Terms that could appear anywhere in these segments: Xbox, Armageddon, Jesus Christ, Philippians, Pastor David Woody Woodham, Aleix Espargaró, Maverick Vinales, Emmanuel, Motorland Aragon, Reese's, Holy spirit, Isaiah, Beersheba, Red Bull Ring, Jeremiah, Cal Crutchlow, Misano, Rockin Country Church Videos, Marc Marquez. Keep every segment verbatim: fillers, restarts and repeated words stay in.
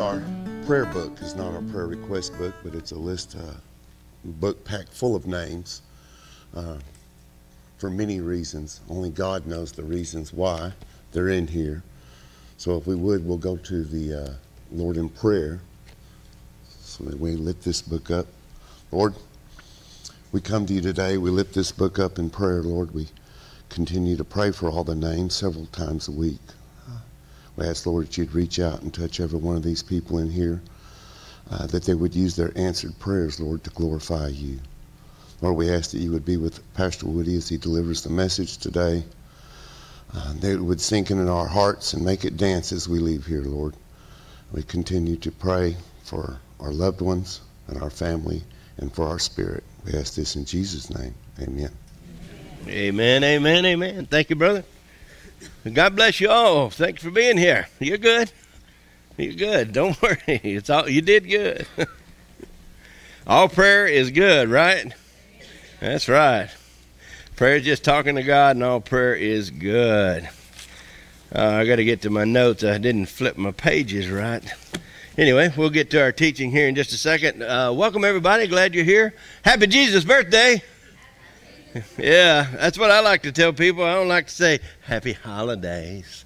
our prayer book. It's not our prayer request book, but it's a list, uh, book packed full of names uh, for many reasons. Only God knows the reasons why they're in here. So if we would, we'll go to the uh, Lord in prayer so that we lift this book up. Lord, we come to you today. We lift this book up in prayer, Lord. We continue to pray for all the names several times a week. We ask, Lord, that you'd reach out and touch every one of these people in here, uh, that they would use their answered prayers, Lord, to glorify you. Lord, we ask that you would be with Pastor Woody as he delivers the message today, uh, that it would sink into our hearts and make it dance as we leave here, Lord. We continue to pray for our loved ones and our family and for our spirit. We ask this in Jesus' name. Amen. Amen, amen, amen. Thank you, brother. God bless you all. Thanks for being here. You're good. You're good. Don't worry. It's all, you did good. All prayer is good, right? That's right. Prayer is just talking to God, and all prayer is good. Uh, I got to get to my notes. I didn't flip my pages right. Anyway, we'll get to our teaching here in just a second. Uh, welcome, everybody. Glad you're here. Happy Jesus' birthday. Yeah, that's what I like to tell people. I don't like to say happy holidays.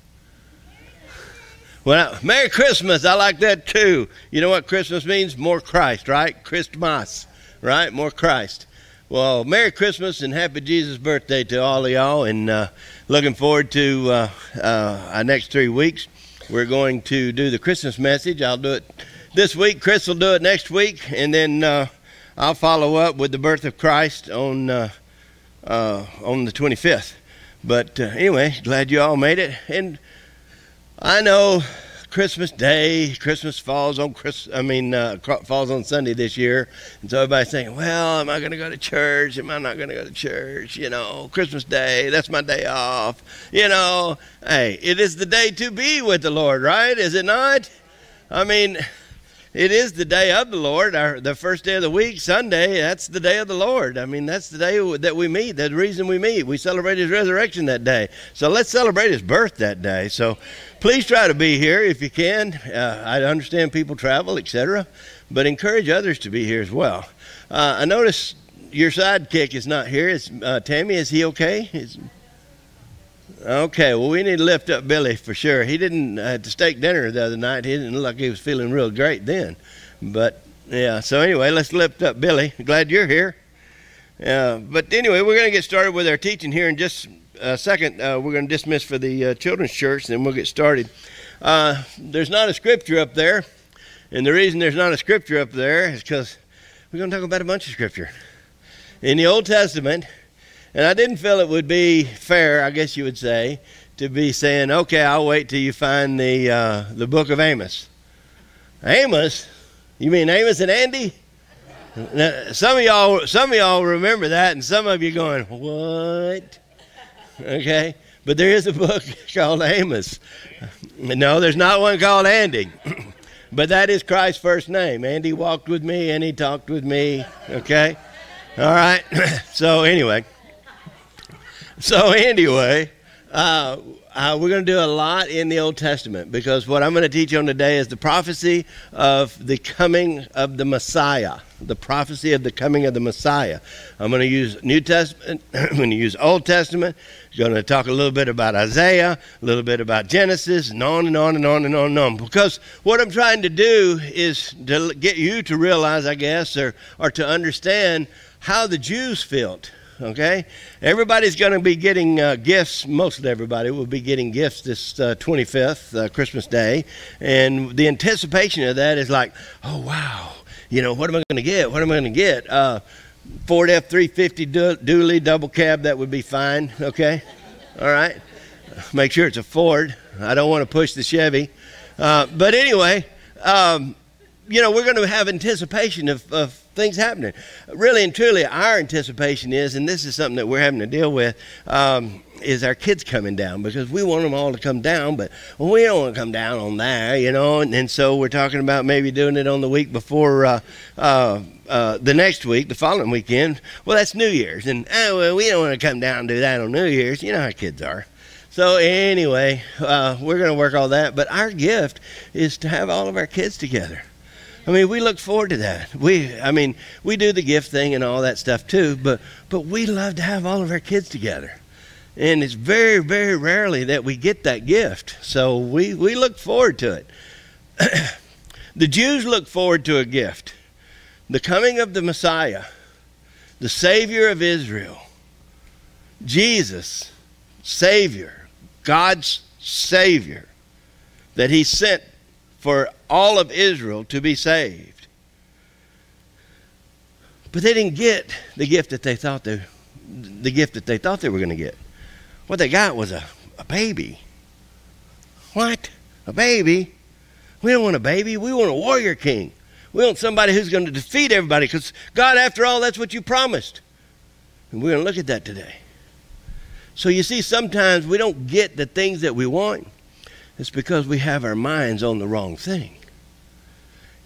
Well, Merry Christmas. I like that too. You know what Christmas means? More Christ, right? Christmas, right? More Christ. Well, Merry Christmas and happy Jesus' birthday to all of y'all. And uh, looking forward to uh, uh, our next three weeks. We're going to do the Christmas message. I'll do it this week. Chris will do it next week. And then uh, I'll follow up with the birth of Christ on uh, Uh, on the twenty-fifth. But uh, anyway, glad you all made it. And I know Christmas Day, Christmas falls on Chris. I mean, uh, falls on Sunday this year. And so everybody's thinking, well, am I going to go to church? Am I not going to go to church? You know, Christmas Day, that's my day off. You know, hey, it is the day to be with the Lord, right? Is it not? I mean, it is the day of the Lord, our, the first day of the week, Sunday. That's the day of the Lord. I mean, that's the day that we meet, the reason we meet. We celebrate his resurrection that day. So let's celebrate his birth that day. So please try to be here if you can. Uh, I understand people travel, et cetera, but encourage others to be here as well. Uh, I notice your sidekick is not here. It's, uh, Tammy, is he okay? Is, okay, well, we need to lift up Billy for sure. He didn't, at the steak dinner the other night, he didn't look like he was feeling real great then. But, yeah, so anyway, let's lift up Billy. Glad you're here. Uh, but anyway, we're going to get started with our teaching here in just a second. Uh, we're going to dismiss for the uh, children's church, and then we'll get started. Uh, there's not a scripture up there, and the reason there's not a scripture up there is because we're going to talk about a bunch of scripture. In the Old Testament... And I didn't feel it would be fair, I guess you would say, to be saying, okay, I'll wait till you find the, uh, the book of Amos. Amos? You mean Amos and Andy? Now, some of y'all, some of y'all remember that, and some of you going, what? Okay, but there is a book called Amos. No, there's not one called Andy, but that is Christ's first name. Andy walked with me, and he talked with me, okay? All right, so anyway... So anyway, uh, uh, we're going to do a lot in the Old Testament because what I'm going to teach on today is the prophecy of the coming of the Messiah, the prophecy of the coming of the Messiah. I'm going to use New Testament, I'm going to use Old Testament, I'm going to talk a little bit about Isaiah, a little bit about Genesis, and on and on and on and on and on. Because what I'm trying to do is to get you to realize, I guess, or, or to understand how the Jews felt. Okay, everybody's going to be getting uh, gifts. Mostly everybody will be getting gifts this uh, twenty-fifth, uh, Christmas Day. And the anticipation of that is like, oh, wow, you know, what am I going to get? What am I going to get? Uh, Ford F three fifty du dually double cab, that would be fine. Okay, all right. Make sure it's a Ford. I don't want to push the Chevy. Uh, but anyway, um, you know, we're going to have anticipation of, of things happening. Really and truly, our anticipation is, and this is something that we're having to deal with, um, is our kids coming down, because we want them all to come down, but well, we don't want to come down on there, you know, and, and so we're talking about maybe doing it on the week before uh, uh, uh, the next week, the following weekend. Well, that's New Year's, and oh, well, we don't want to come down and do that on New Year's. You know how kids are. So anyway, uh, we're going to work all that. But our gift is to have all of our kids together. I mean, we look forward to that. We, I mean, we do the gift thing and all that stuff too, but, but we love to have all of our kids together. And it's very, very rarely that we get that gift. So we, we look forward to it. The Jews look forward to a gift. The coming of the Messiah, the Savior of Israel, Jesus, Savior, God's Savior, that he sent for all of Israel to be saved. But they didn't get the gift that they thought they, the gift that they thought they were going to get. What they got was a, a baby. What? A baby? We don't want a baby. We want a warrior king. We want somebody who's going to defeat everybody, because God, after all, that's what you promised. And we're going to look at that today. So you see, sometimes we don't get the things that we want. It's because we have our minds on the wrong thing.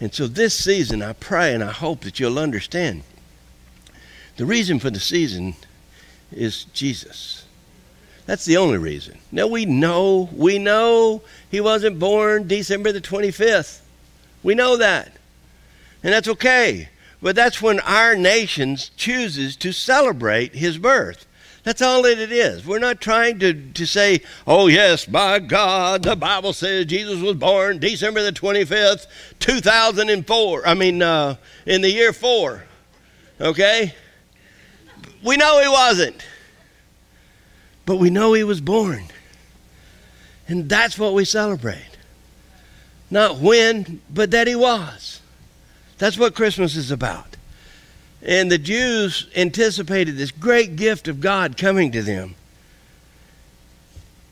And so this season, I pray and I hope that you'll understand. The reason for the season is Jesus. That's the only reason. Now, we know, we know he wasn't born December the twenty-fifth. We know that. And that's okay. But that's when our nation chooses to celebrate his birth. That's all that it is. We're not trying to, to say, oh, yes, by God, the Bible says Jesus was born December the twenty-fifth, two thousand four. I mean, uh, in the year four. Okay? We know he wasn't. But we know he was born. And that's what we celebrate. Not when, but that he was. That's what Christmas is about. And the Jews anticipated this great gift of God coming to them.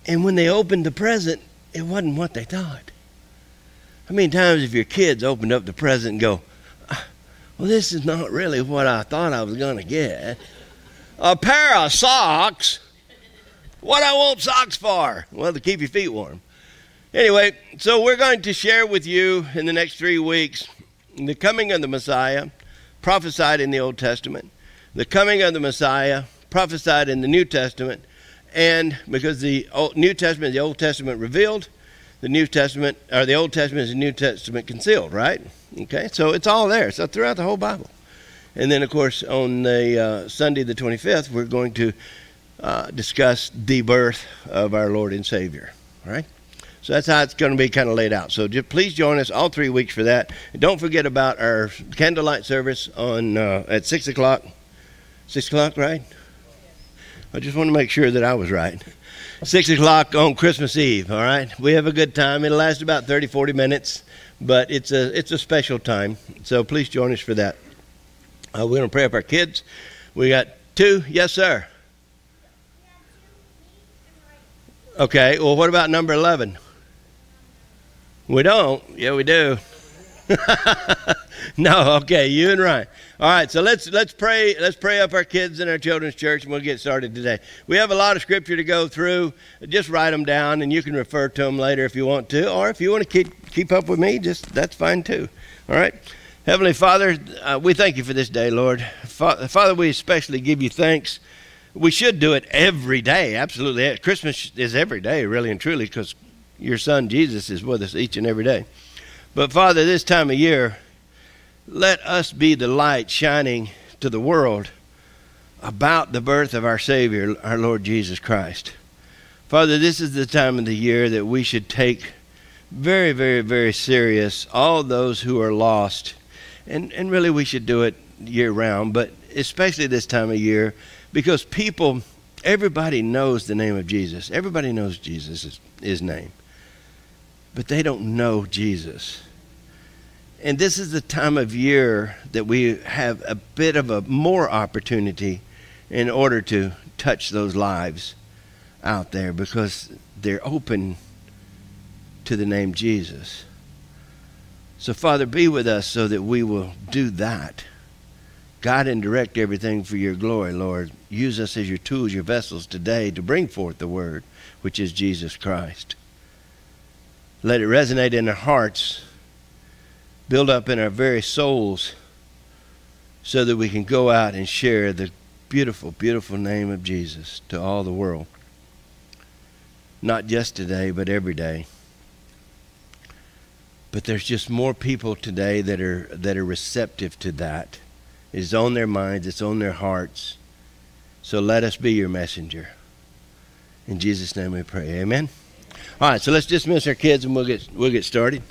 And when they opened the present, it wasn't what they thought. How many times have your kids opened up the present and go, well, this is not really what I thought I was going to get. A pair of socks? What I want socks for? Well, to keep your feet warm. Anyway, so we're going to share with you in the next three weeks the coming of the Messiah, prophesied in the Old Testament, the coming of the Messiah, prophesied in the New Testament, and because the Old, New Testament is the Old Testament revealed, the New Testament, or the Old Testament is the New Testament concealed, right? Okay, so it's all there. So throughout the whole Bible. And then, of course, on the uh, Sunday the twenty-fifth, we're going to uh, discuss the birth of our Lord and Savior, all right? So that's how it's going to be kind of laid out. So just please join us all three weeks for that. And don't forget about our candlelight service on uh, at six o'clock. Six o'clock, right? I just want to make sure that I was right. Six o'clock on Christmas Eve. All right, we have a good time. It'll last about thirty, forty minutes, but it's a it's a special time. So please join us for that. Uh, we're going to pray up our kids. We got two. Yes, sir. Okay. Well, what about number eleven? We don't. Yeah, we do. No, okay, you and Ryan. All right, so let's let's pray. Let's pray up our kids in our children's church, and we'll get started today. We have a lot of scripture to go through. Just write them down, and you can refer to them later if you want to, or if you want to keep keep up with me, just that's fine too. All right, Heavenly Father, uh, we thank you for this day, Lord. Fa Father, we especially give you thanks. We should do it every day, absolutely. Christmas is every day, really and truly, because your son Jesus is with us each and every day. But Father, this time of year, let us be the light shining to the world about the birth of our Savior, our Lord Jesus Christ. Father, this is the time of the year that we should take very, very, very serious all those who are lost. And, and really we should do it year round, but especially this time of year, because people, everybody knows the name of Jesus. Everybody knows Jesus' his name. But they don't know Jesus. And this is the time of year that we have a bit of a more opportunity in order to touch those lives out there, because they're open to the name Jesus. So Father, be with us so that we will do that. Guide and direct everything for your glory, Lord. Use us as your tools, your vessels today to bring forth the word, which is Jesus Christ. Let it resonate in our hearts, build up in our very souls, so that we can go out and share the beautiful, beautiful name of Jesus to all the world. not just today, but every day. But there's just more people today that are that are receptive to that. It's on their minds, it's on their hearts. So let us be your messenger. In Jesus' name we pray. Amen. All right, so let's dismiss our kids and we'll get we'll get started.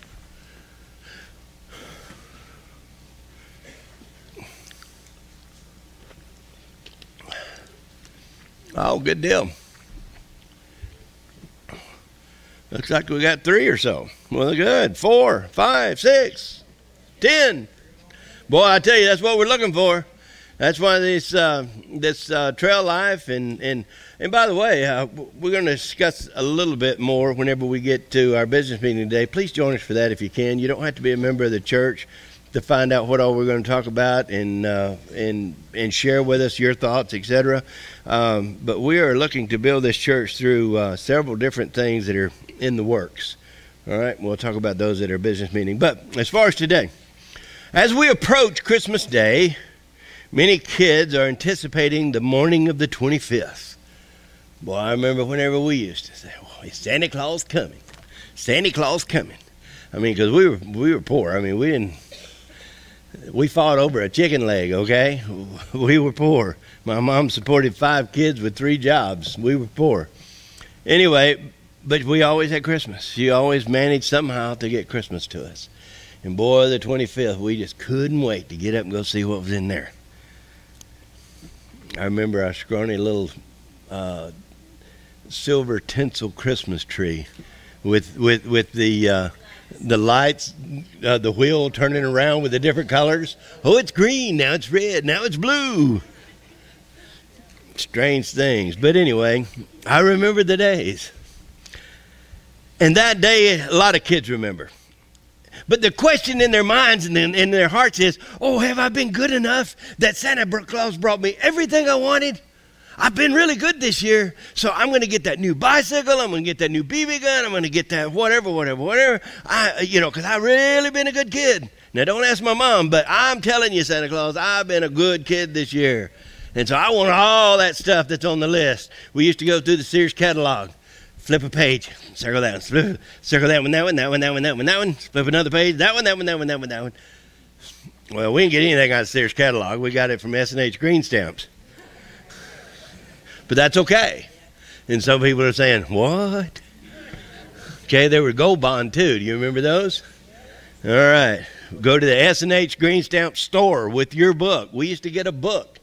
Oh, good deal. Looks like we got three or so. Well, good. Four, five, six, ten. Boy, I tell you, that's what we're looking for. That's why this uh, this uh, trail life, and and and by the way, uh, we're going to discuss a little bit more whenever we get to our business meeting today. Please join us for that if you can. You don't have to be a member of the church to find out what all we're going to talk about, and uh, and and share with us your thoughts, et cetera. Um, but we are looking to build this church through uh, several different things that are in the works. All right, we'll talk about those at our business meeting. But as far as today, as we approach Christmas Day, many kids are anticipating the morning of the twenty-fifth. Boy, I remember whenever we used to say, well, is Santa Claus coming? Santa Claus coming. I mean, because we were, we were poor. I mean, we didn't... We fought over a chicken leg, okay? We were poor. My mom supported five kids with three jobs. We were poor. Anyway, but we always had Christmas. She always managed somehow to get Christmas to us. And boy, the twenty-fifth, we just couldn't wait to get up and go see what was in there. I remember our scrawny little uh, silver tinsel Christmas tree with, with, with the... Uh, The lights, uh, the wheel turning around with the different colors. Oh, it's green, now it's red, now it's blue. Strange things. But anyway, I remember the days. And that day, a lot of kids remember. But the question in their minds and in their hearts is, oh, have I been good enough that Santa Claus brought me everything I wanted? I've been really good this year, so I'm going to get that new bicycle. I'm going to get that new B B gun. I'm going to get that whatever, whatever, whatever. I, you know, because I've really been a good kid. Now, don't ask my mom, but I'm telling you, Santa Claus, I've been a good kid this year. And so I want all that stuff that's on the list. We used to go through the Sears catalog, flip a page, circle that one, circle that one, that one, that one, that one, that one, that one, flip another page, that one, that one, that one, that one, that one. Well, we didn't get anything out of the Sears catalog. We got it from S and H Green Stamps. But that's okay. And some people are saying, what? Okay, there were Gold Bond, too. Do you remember those? All right. Go to the S and H Green Stamp store with your book. We used to get a book.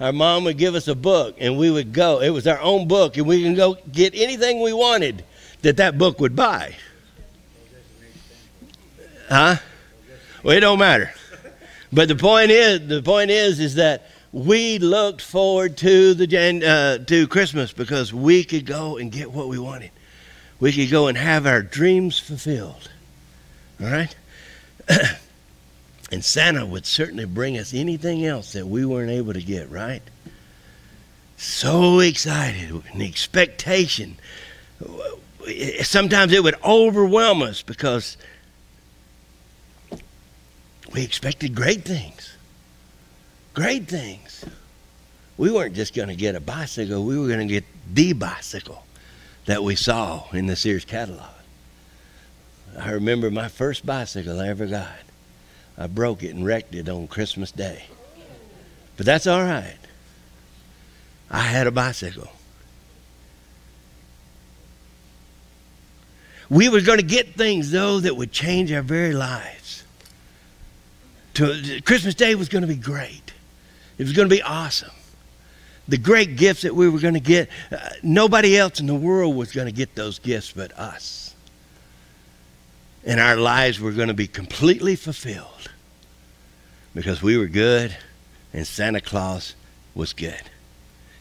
Our mom would give us a book, and we would go. It was our own book, and we can go get anything we wanted that that book would buy. Huh? Well, it don't matter. But the point is, the point is, is that we looked forward to the uh, to Christmas because we could go and get what we wanted. We could go and have our dreams fulfilled. All right? And Santa would certainly bring us anything else that we weren't able to get, right? So excited, an expectation. Sometimes it would overwhelm us because we expected great things. Great things. We weren't just going to get a bicycle. We were going to get the bicycle that we saw in the Sears catalog. I remember my first bicycle I ever got. I broke it and wrecked it on Christmas Day. But that's all right. I had a bicycle. We were going to get things, though, that would change our very lives. To, Christmas Day was going to be great. It was going to be awesome. The great gifts that we were going to get, uh, nobody else in the world was going to get those gifts but us. And our lives were going to be completely fulfilled because we were good and Santa Claus was good.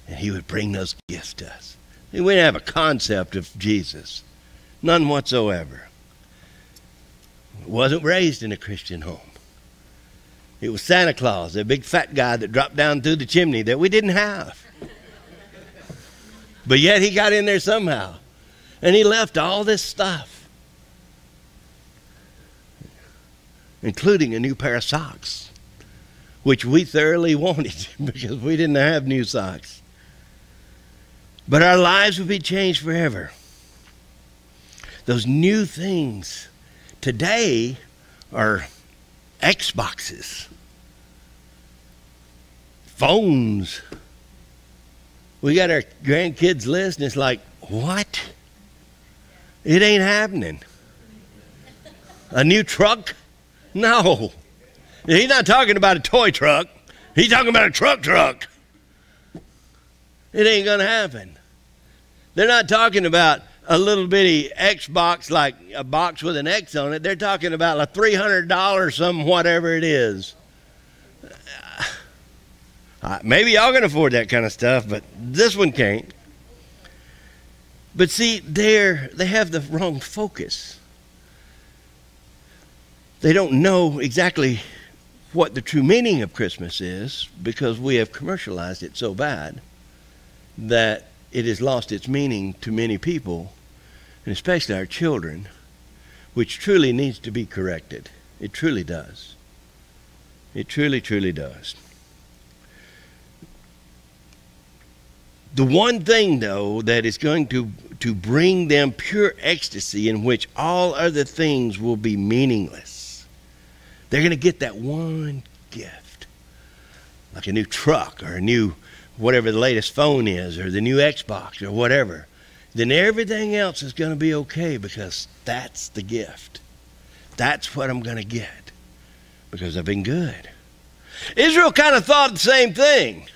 And he would bring those gifts to us. We didn't have a concept of Jesus. None whatsoever. Wasn't raised in a Christian home. It was Santa Claus, that big fat guy that dropped down through the chimney that we didn't have. But yet he got in there somehow. And he left all this stuff. Including a new pair of socks. Which we thoroughly wanted because we didn't have new socks. But our lives would be changed forever. those new things today are Xboxes, phones. We got our grandkids list, and it's like, what? It ain't happening. A new truck? No. He's not talking about a toy truck. He's talking about a truck truck. It ain't going to happen. They're not talking about a little bitty Xbox, like a box with an X on it. They're talking about like three hundred dollars, some whatever it is. Uh, maybe y'all can afford that kind of stuff, but this one can't. But see, they're, they have the wrong focus. They don't know exactly what the true meaning of Christmas is, because we have commercialized it so bad that it has lost its meaning to many people, and especially our children, which truly needs to be corrected. It truly does. It truly, truly does. The one thing, though, that is going to, to bring them pure ecstasy, in which all other things will be meaningless. They're going to get that one gift, like a new truck or a new whatever the latest phone is, or the new Xbox or whatever. Then everything else is going to be okay, because that's the gift. That's what I'm going to get, because I've been good. Israel kind of thought the same thing.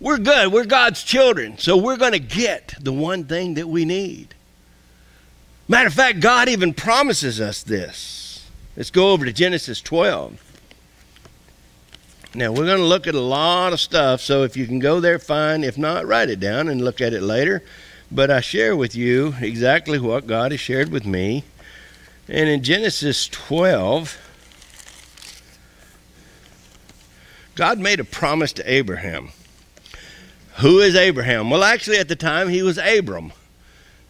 We're good. We're God's children. So we're going to get the one thing that we need. Matter of fact, God even promises us this. Let's go over to Genesis twelve. Now, we're going to look at a lot of stuff. So if you can go there, fine. If not, write it down and look at it later. But I share with you exactly what God has shared with me. And in Genesis twelve, God made a promise to Abraham. Who is Abraham? Well, actually, at the time, he was Abram.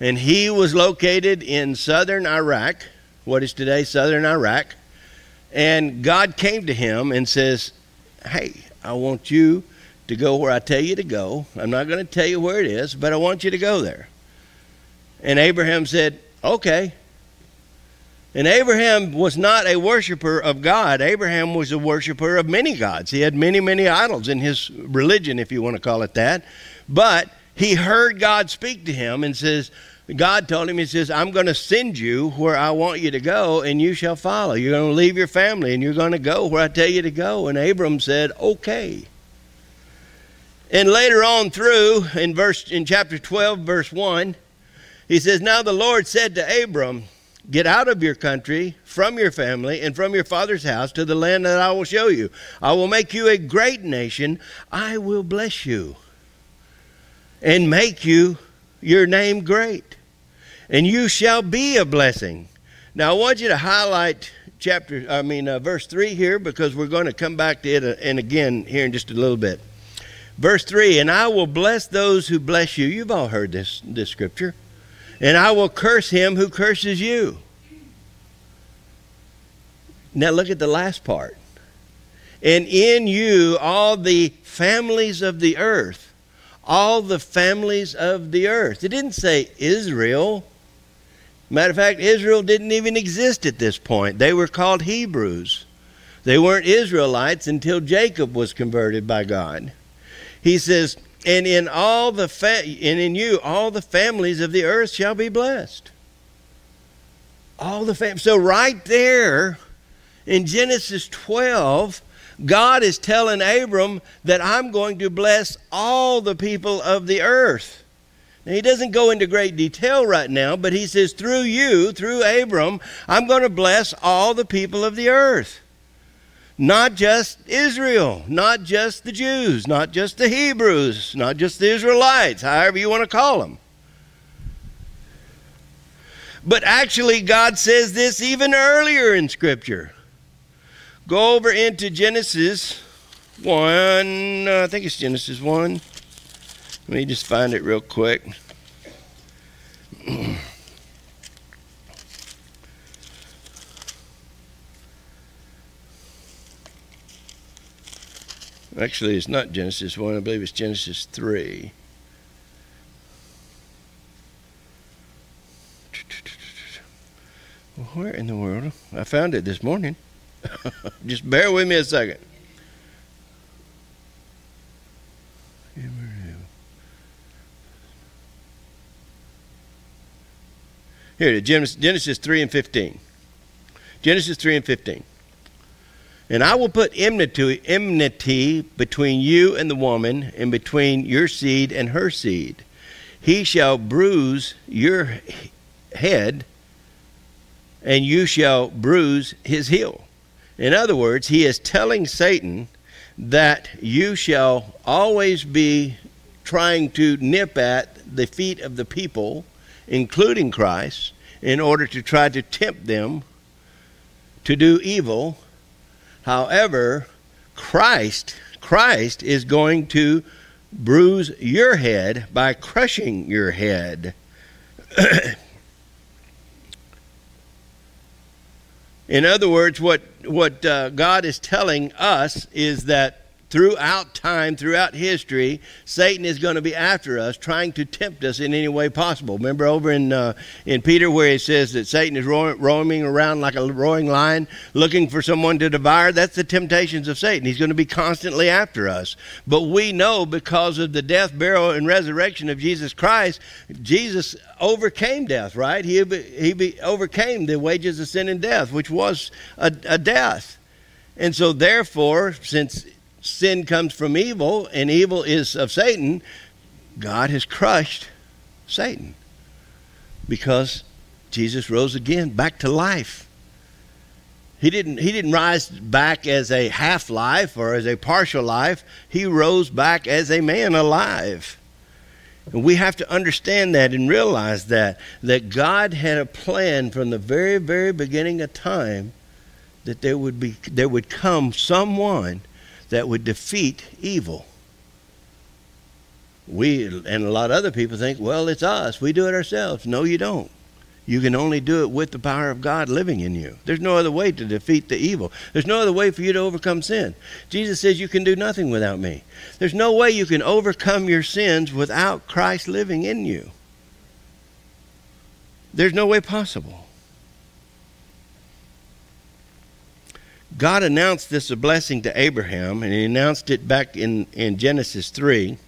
And he was located in southern Iraq, what is today southern Iraq. And God came to him and says, hey, I want you to go where I tell you to go. I'm not going to tell you where it is, but I want you to go there. And Abraham said, okay. And Abraham was not a worshiper of God. Abraham was a worshiper of many gods. He had many, many idols in his religion, if you want to call it that. But he heard God speak to him and says, God told him, he says, I'm going to send you where I want you to go, and you shall follow. You're going to leave your family, and you're going to go where I tell you to go. And Abram said, okay. And later on through, in, verse, in chapter twelve, verse one, he says, now the Lord said to Abram, get out of your country, from your family, and from your father's house to the land that I will show you. I will make you a great nation. I will bless you and make you your name great, and you shall be a blessing. Now, I want you to highlight chapter, I mean, uh, verse three here, because we're going to come back to it uh, and again here in just a little bit. Verse three, and I will bless those who bless you. You've all heard this, this scripture. And I will curse him who curses you. Now look at the last part. And in you all the families of the earth. All the families of the earth. It didn't say Israel. Matter of fact, Israel didn't even exist at this point. They were called Hebrews. They weren't Israelites until Jacob was converted by God. He says, and in all the fa and in you all the families of the earth shall be blessed. All the fam so right there in Genesis twelve, God is telling Abram that I'm going to bless all the people of the earth. Now, he doesn't go into great detail right now, but he says through you, through Abram, I'm going to bless all the people of the earth. Not just Israel, not just the Jews, not just the Hebrews, not just the Israelites, however you want to call them. But actually, God says this even earlier in Scripture. Go over into Genesis one, I think it's Genesis one. Let me just find it real quick. Actually, it's not Genesis one. I believe it's Genesis three. Well, where in the world? I found it this morning. Just bear with me a second. Here it is, Genesis three and fifteen. Genesis three and fifteen. And I will put enmity, enmity between you and the woman, and between your seed and her seed. He shall bruise your head, and you shall bruise his heel. In other words, he is telling Satan that you shall always be trying to nip at the feet of the people, including Christ, in order to try to tempt them to do evil. However, Christ, Christ is going to bruise your head by crushing your head. In other words, what, what uh, God is telling us is that throughout time, throughout history, Satan is going to be after us, trying to tempt us in any way possible. Remember over in, uh, in Peter where he says that Satan is ro roaming around like a roaring lion, looking for someone to devour? That's the temptations of Satan. He's going to be constantly after us. But we know because of the death, burial, and resurrection of Jesus Christ, Jesus overcame death, right? He, he be overcame the wages of sin and death, which was a, a death. And so therefore, since sin comes from evil, and evil is of Satan, God has crushed Satan because Jesus rose again back to life. He didn't, he didn't rise back as a half-life or as a partial life. He rose back as a man alive. And we have to understand that and realize that, that God had a plan from the very, very beginning of time that there would be, there would come someone that would defeat evil. We and a lot of other people think, well, it's us, we do it ourselves. No, you don't. You can only do it with the power of God living in you. There's no other way to defeat the evil. There's no other way for you to overcome sin. Jesus says you can do nothing without me. There's no way you can overcome your sins without Christ living in you. There's no way possible. God announced this a blessing to Abraham, and he announced it back in, in Genesis three.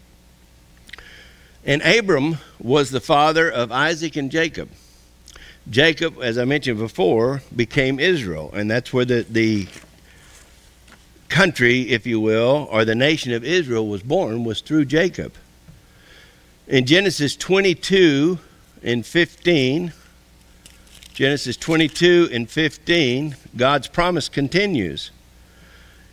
And Abram was the father of Isaac and Jacob. Jacob, as I mentioned before, became Israel, and that's where the, the country, if you will, or the nation of Israel was born, was through Jacob. In Genesis twenty-two and fifteen... Genesis twenty-two and fifteen, God's promise continues.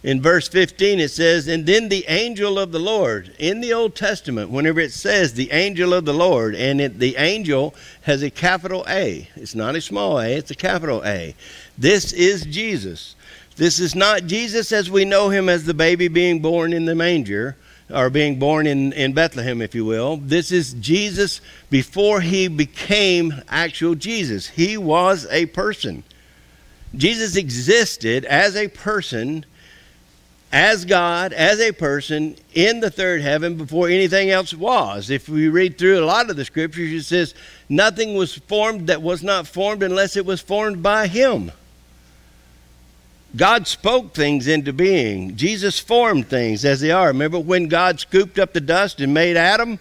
In verse fifteen it says, and then the angel of the Lord. In the Old Testament, whenever it says the angel of the Lord, and it, the angel has a capital A. It's not a small a, it's a capital A. This is Jesus. This is not Jesus as we know him as the baby being born in the manger, or being born in, in Bethlehem, if you will. This is Jesus before he became actual Jesus. He was a person. Jesus existed as a person, as God, as a person, in the third heaven before anything else was. If we read through a lot of the scriptures, it says, nothing was formed that was not formed unless it was formed by him. God spoke things into being. Jesus formed things as they are. Remember when God scooped up the dust and made Adam?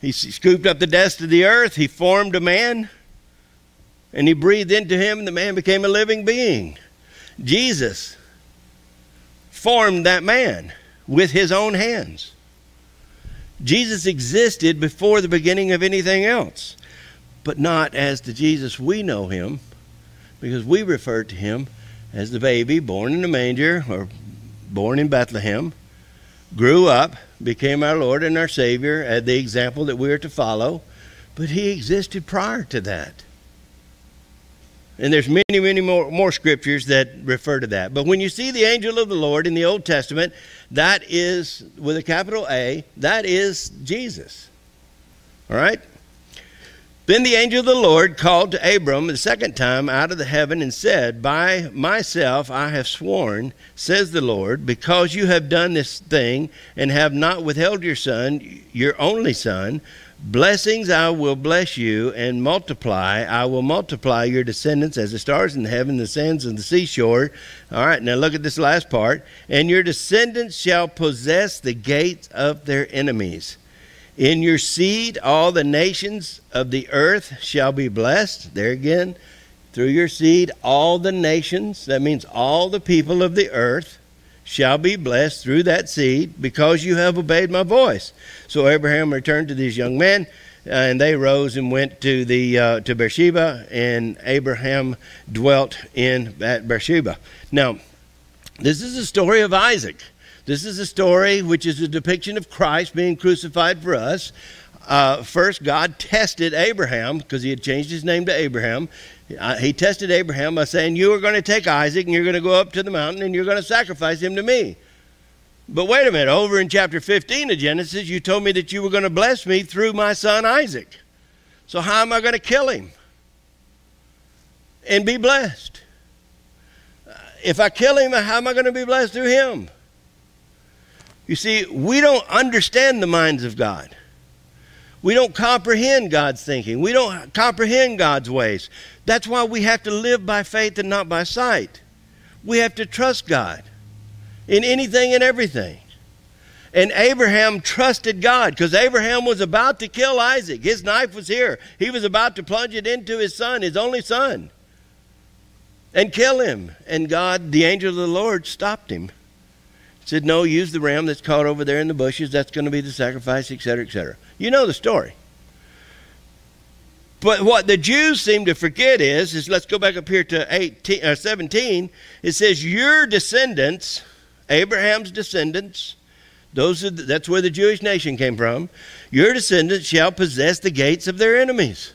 He scooped up the dust of the earth. He formed a man. And he breathed into him, and the man became a living being. Jesus formed that man with his own hands. Jesus existed before the beginning of anything else, but not as the Jesus we know him, because we refer to him as the baby born in the manger, or born in Bethlehem, grew up, became our Lord and our Savior, at the example that we are to follow. But he existed prior to that. And there's many, many more, more scriptures that refer to that. But when you see the angel of the Lord in the Old Testament, that is, with a capital A, that is Jesus. All right? Then the angel of the Lord called to Abram the second time out of the heaven and said, by myself I have sworn, says the Lord, because you have done this thing and have not withheld your son, your only son, Blessings I will bless you, and multiply I will multiply your descendants as the stars in heaven, the sands of the seashore. All right, now look at this last part. And your descendants shall possess the gates of their enemies. In your seed all the nations of the earth shall be blessed. There again, through your seed all the nations, that means all the people of the earth, shall be blessed through that seed, because you have obeyed my voice. So Abraham returned to these young men, uh, and they rose and went to the uh, to Beersheba, and Abraham dwelt in at Beersheba. Now, this is the story of Isaac. This is a story which is a depiction of Christ being crucified for us. Uh, first, God tested Abraham because he had changed his name to Abraham. He tested Abraham by saying, you are going to take Isaac and you're going to go up to the mountain and you're going to sacrifice him to me. But wait a minute, over in chapter fifteen of Genesis, you told me that you were going to bless me through my son Isaac. So how am I going to kill him and be blessed? If I kill him, how am I going to be blessed through him? You see, we don't understand the minds of God. We don't comprehend God's thinking. We don't comprehend God's ways. That's why we have to live by faith and not by sight. We have to trust God in anything and everything. And Abraham trusted God, because Abraham was about to kill Isaac. His knife was here. He was about to plunge it into his son, his only son, and kill him. And God, the angel of the Lord, stopped him. He said, no, use the ram that's caught over there in the bushes. That's going to be the sacrifice, et cetera, et cetera. You know the story. But what the Jews seem to forget is, is let's go back up here to eighteen, uh, seventeen. It says, your descendants, Abraham's descendants, those are the, that's where the Jewish nation came from, your descendants shall possess the gates of their enemies,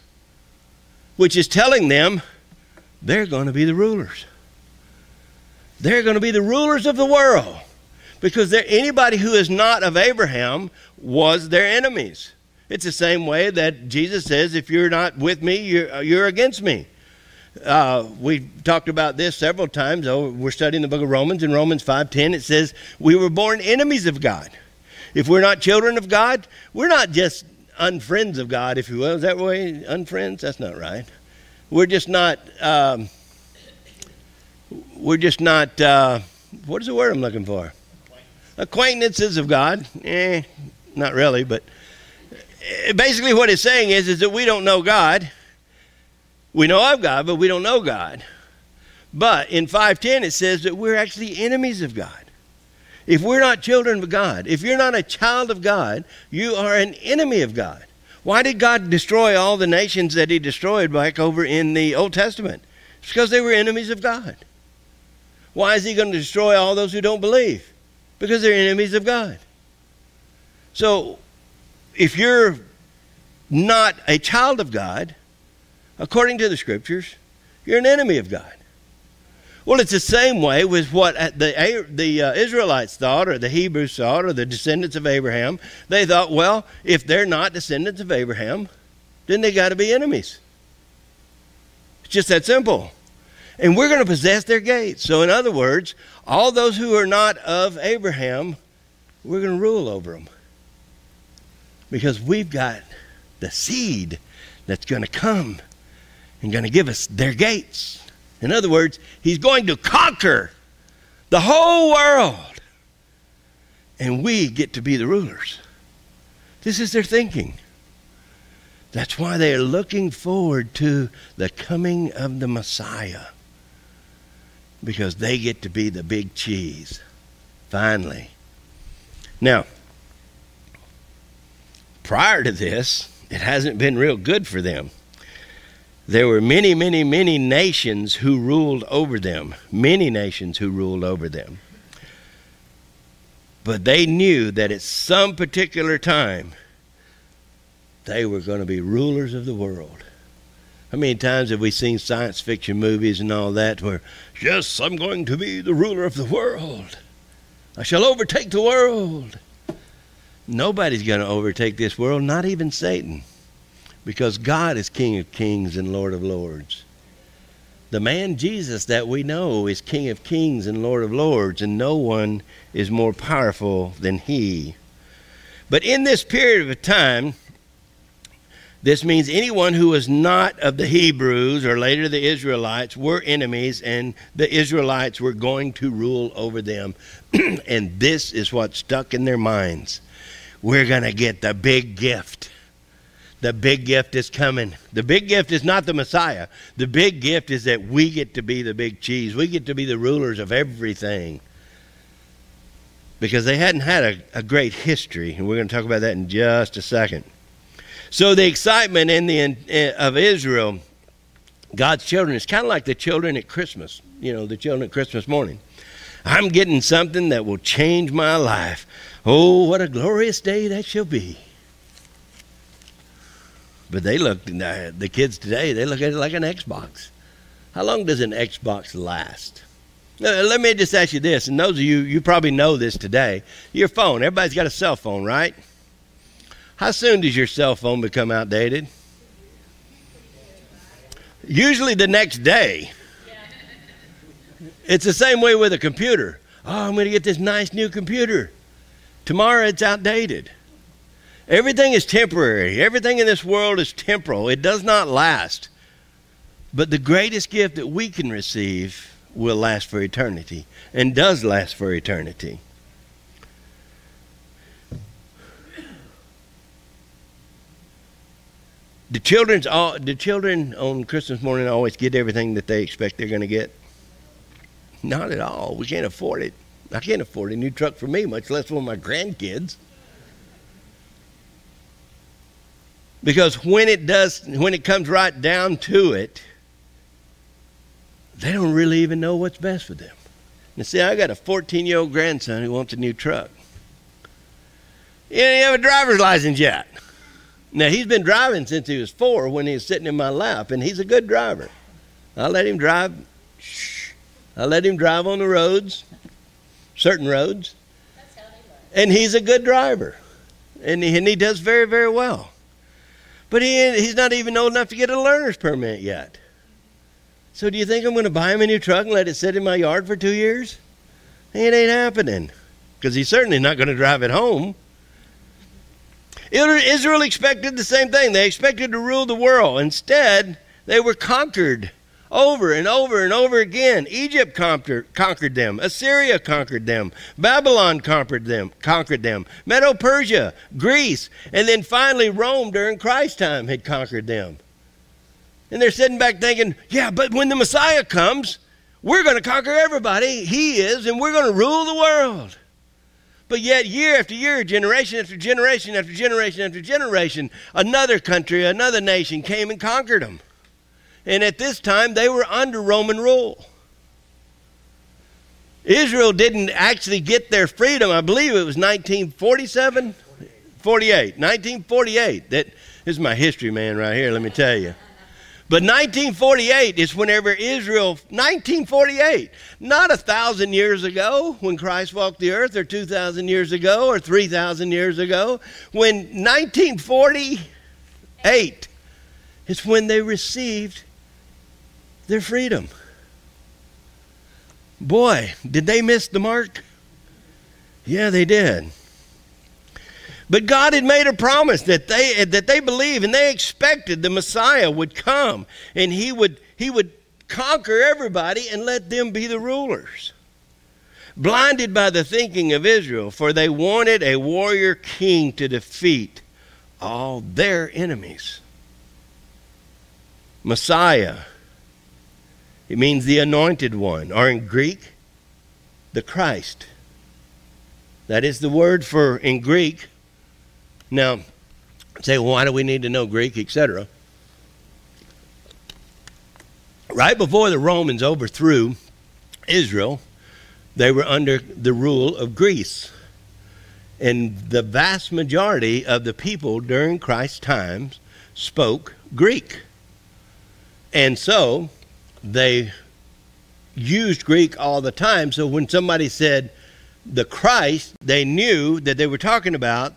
which is telling them they're going to be the rulers. They're going to be the rulers of the world, because there, anybody who is not of Abraham was their enemies. It's the same way that Jesus says, if you're not with me, you're, you're against me. Uh, we've talked about this several times. Oh, we're studying the book of Romans. In Romans five ten, it says, we were born enemies of God. If we're not children of God, we're not just unfriends of God, if you will. Is that way? Unfriends? That's not right. We're just not, um, we're just not, uh, what is the word I'm looking for? Acquaintances of God. Eh, not really, but basically what it's saying is, is that we don't know God. We know of God, but we don't know God. But in five ten, it says that we're actually enemies of God. If we're not children of God, if you're not a child of God, you are an enemy of God. Why did God destroy all the nations that he destroyed back over in the Old Testament? It's because they were enemies of God. Why is he going to destroy all those who don't believe? Because they're enemies of God. So if you're not a child of God, according to the scriptures, you're an enemy of God. Well, it's the same way with what the, the uh, Israelites thought, or the Hebrews thought, or the descendants of Abraham. They thought, well, if they're not descendants of Abraham, then they got to be enemies. It's just that simple. And we're going to possess their gates. So in other words, all those who are not of Abraham, we're going to rule over them, because we've got the seed that's going to come and going to give us their gates. In other words, he's going to conquer the whole world, and we get to be the rulers. This is their thinking. That's why they are looking forward to the coming of the Messiah, because they get to be the big cheese, finally. Now, prior to this, it hasn't been real good for them. There were many, many, many nations who ruled over them. Many nations who ruled over them. But they knew that at some particular time, they were going to be rulers of the world. How many times have we seen science fiction movies and all that where, yes, I'm going to be the ruler of the world. I shall overtake the world. Nobody's going to overtake this world, not even Satan, because God is King of Kings and Lord of Lords. The man Jesus that we know is King of Kings and Lord of Lords, and no one is more powerful than he. But in this period of time, This means anyone who was not of the Hebrews or later the Israelites were enemies, and the Israelites were going to rule over them. And this is what stuck in their minds. We're going to get the big gift. The big gift is coming. The big gift is not the Messiah. The big gift is that we get to be the big cheese. We get to be the rulers of everything. Because they hadn't had a, a great history. And we're going to talk about that in just a second. So the excitement in the, in, of Israel, God's children, is kind of like the children at Christmas. You know, the children at Christmas morning. I'm getting something that will change my life. Oh, what a glorious day that shall be. But they look, the kids today, they look at it like an Xbox. How long does an Xbox last? Now, let me just ask you this, and those of you, you probably know this today. Your phone, everybody's got a cell phone, right? How soon does your cell phone become outdated? Usually the next day. It's the same way with a computer. Oh, I'm going to get this nice new computer. Tomorrow it's outdated. Everything is temporary. Everything in this world is temporal. It does not last. But the greatest gift that we can receive will last for eternity, and does last for eternity. Do children's all, do children on Christmas morning always get everything that they expect they're going to get? Not at all. We can't afford it. I can't afford a new truck for me, much less for my grandkids. Because when it does, when it comes right down to it, they don't really even know what's best for them. And see, I got a fourteen-year-old grandson who wants a new truck. He didn't have a driver's license yet. Now, he's been driving since he was four when he was sitting in my lap, and he's a good driver. I let him drive. Shh. I let him drive on the roads, certain roads. That's how they learn. And he's a good driver, and he, and he does very, very well. But he, he's not even old enough to get a learner's permit yet. So do you think I'm going to buy him a new truck and let it sit in my yard for two years? It ain't happening. Because he's certainly not going to drive it home. Israel expected the same thing. They expected to rule the world. Instead, they were conquered over and over and over again. Egypt conquered them. Assyria conquered them. Babylon conquered them. Conquered them. Medo-Persia, Greece, and then finally Rome during Christ's time had conquered them. And they're sitting back thinking, yeah, but when the Messiah comes, we're going to conquer everybody. He is, and we're going to rule the world. But yet year after year, generation after generation after generation after generation, another country, another nation came and conquered them. And at this time, they were under Roman rule. Israel didn't actually get their freedom. I believe it was nineteen forty-seven? forty-eight. nineteen forty-eight. That, this is my history man right here, let me tell you. But nineteen forty-eight is whenever Israel, nineteen forty-eight, not a thousand years ago when Christ walked the earth, or two thousand years ago, or three thousand years ago. When nineteen forty-eight is when they received their freedom. Boy, did they miss the mark? Yeah, they did. But God had made a promise that they, that they believed, and they expected the Messiah would come, and he would, he would conquer everybody and let them be the rulers. Blinded by the thinking of Israel, for they wanted a warrior king to defeat all their enemies. Messiah, it means the anointed one, or in Greek, the Christ. That is the word for, in Greek. Now, say, why do we need to know Greek, et cetera? Right before the Romans overthrew Israel, they were under the rule of Greece. And the vast majority of the people during Christ's times spoke Greek. And so they used Greek all the time. So when somebody said the Christ, they knew that they were talking about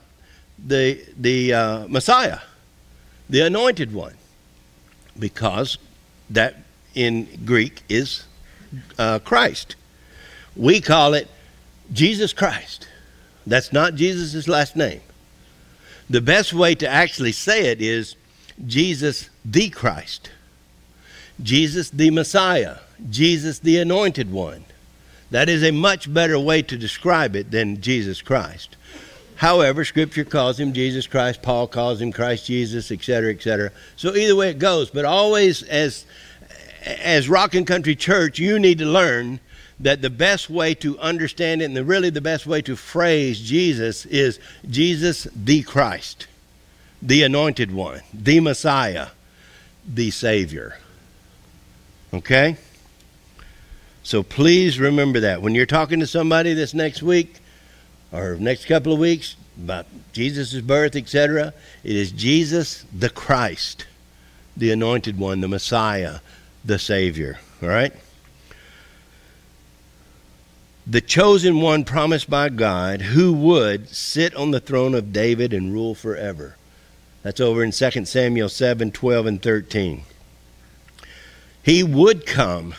the the uh, Messiah, the anointed one, because that in Greek is uh, Christ. We call it Jesus Christ. That's not Jesus' last name. The best way to actually say it is Jesus the Christ, Jesus the Messiah, Jesus the Anointed One. That is a much better way to describe it than Jesus Christ. However, Scripture calls him Jesus Christ, Paul calls him Christ Jesus, et cetera, et cetera. So either way it goes, but always as, as Rock and Country Church, you need to learn that the best way to understand it and the, really the best way to phrase Jesus is Jesus the Christ, the Anointed One, the Messiah, the Savior. Okay? So please remember that. When you're talking to somebody this next week or next couple of weeks about Jesus' birth, et cetera, it is Jesus the Christ, the Anointed One, the Messiah, the Savior. All right? The chosen one promised by God who would sit on the throne of David and rule forever. That's over in Second Samuel seven, twelve, and thirteen. He would come.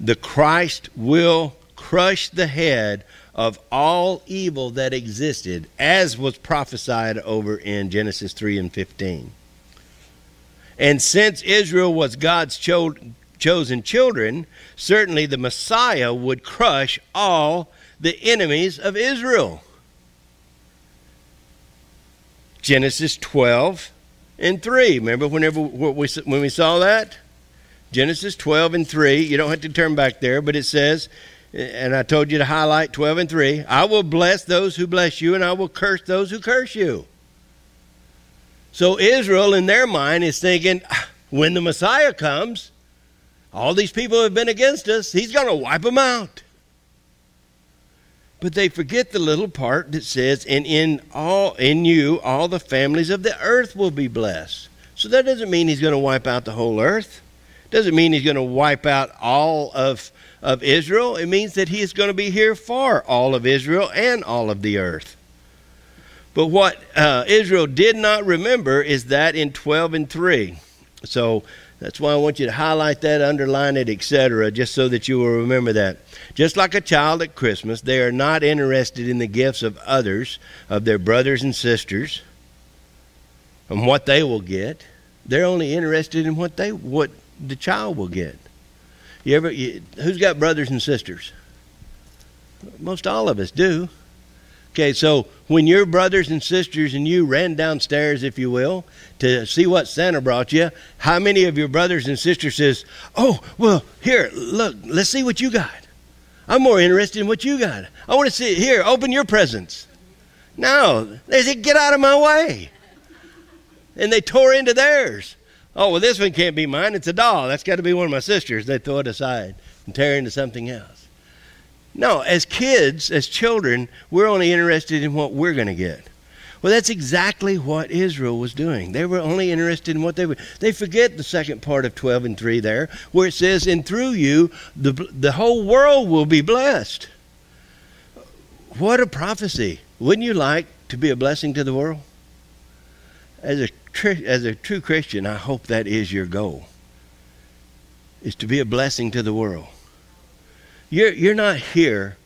The Christ will crush the head of all evil that existed, as was prophesied over in Genesis three and fifteen. And since Israel was God's cho chosen children, certainly the Messiah would crush all the enemies of Israel. Genesis twelve and three. Remember whenever we, when we saw that? Genesis twelve and three. You don't have to turn back there, but it says, and I told you to highlight twelve and three, I will bless those who bless you, and I will curse those who curse you. So Israel, in their mind, is thinking, when the Messiah comes, all these people have been against us, he's going to wipe them out. But they forget the little part that says, and in, all, in you all the families of the earth will be blessed. So that doesn't mean he's going to wipe out the whole earth. Doesn't mean he's going to wipe out all of, of Israel. It means that he is going to be here for all of Israel and all of the earth. But what uh, Israel did not remember is that in twelve and three. So that's why I want you to highlight that, underline it, et cetera, just so that you will remember that. Just like a child at Christmas, they are not interested in the gifts of others, of their brothers and sisters, and what they will get. They're only interested in what they would. The child will get. You ever? You, who's got brothers and sisters? Most all of us do. Okay, so when your brothers and sisters and you ran downstairs, if you will, to see what Santa brought you, how many of your brothers and sisters says, "Oh, well, here, look, let's see what you got. I'm more interested in what you got. I want to see it here. Open your presents." No, they said, "Get out of my way," and they tore into theirs. Oh, well, this one can't be mine. It's a doll. That's got to be one of my sisters. They throw it aside and tear into something else. No, as kids, as children, we're only interested in what we're going to get. Well, that's exactly what Israel was doing. They were only interested in what they were. They forget the second part of twelve and three there, where it says, and through you, the, the whole world will be blessed. What a prophecy. Wouldn't you like to be a blessing to the world? As a As a true Christian, I hope that is your goal, is to be a blessing to the world. You're, you're not here.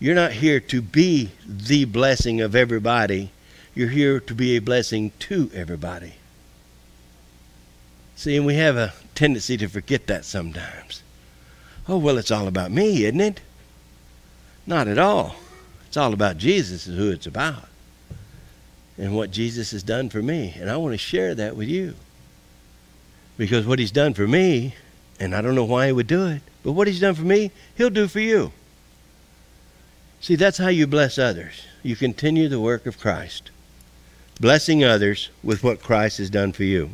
You're not here to be the blessing of everybody. You're here to be a blessing to everybody. See, and we have a tendency to forget that sometimes. Oh, well, it's all about me, isn't it? Not at all. It's all about Jesus is who it's about. And what Jesus has done for me. And I want to share that with you. Because what he's done for me, and I don't know why he would do it, but what he's done for me, he'll do for you. See, that's how you bless others. You continue the work of Christ. Blessing others with what Christ has done for you.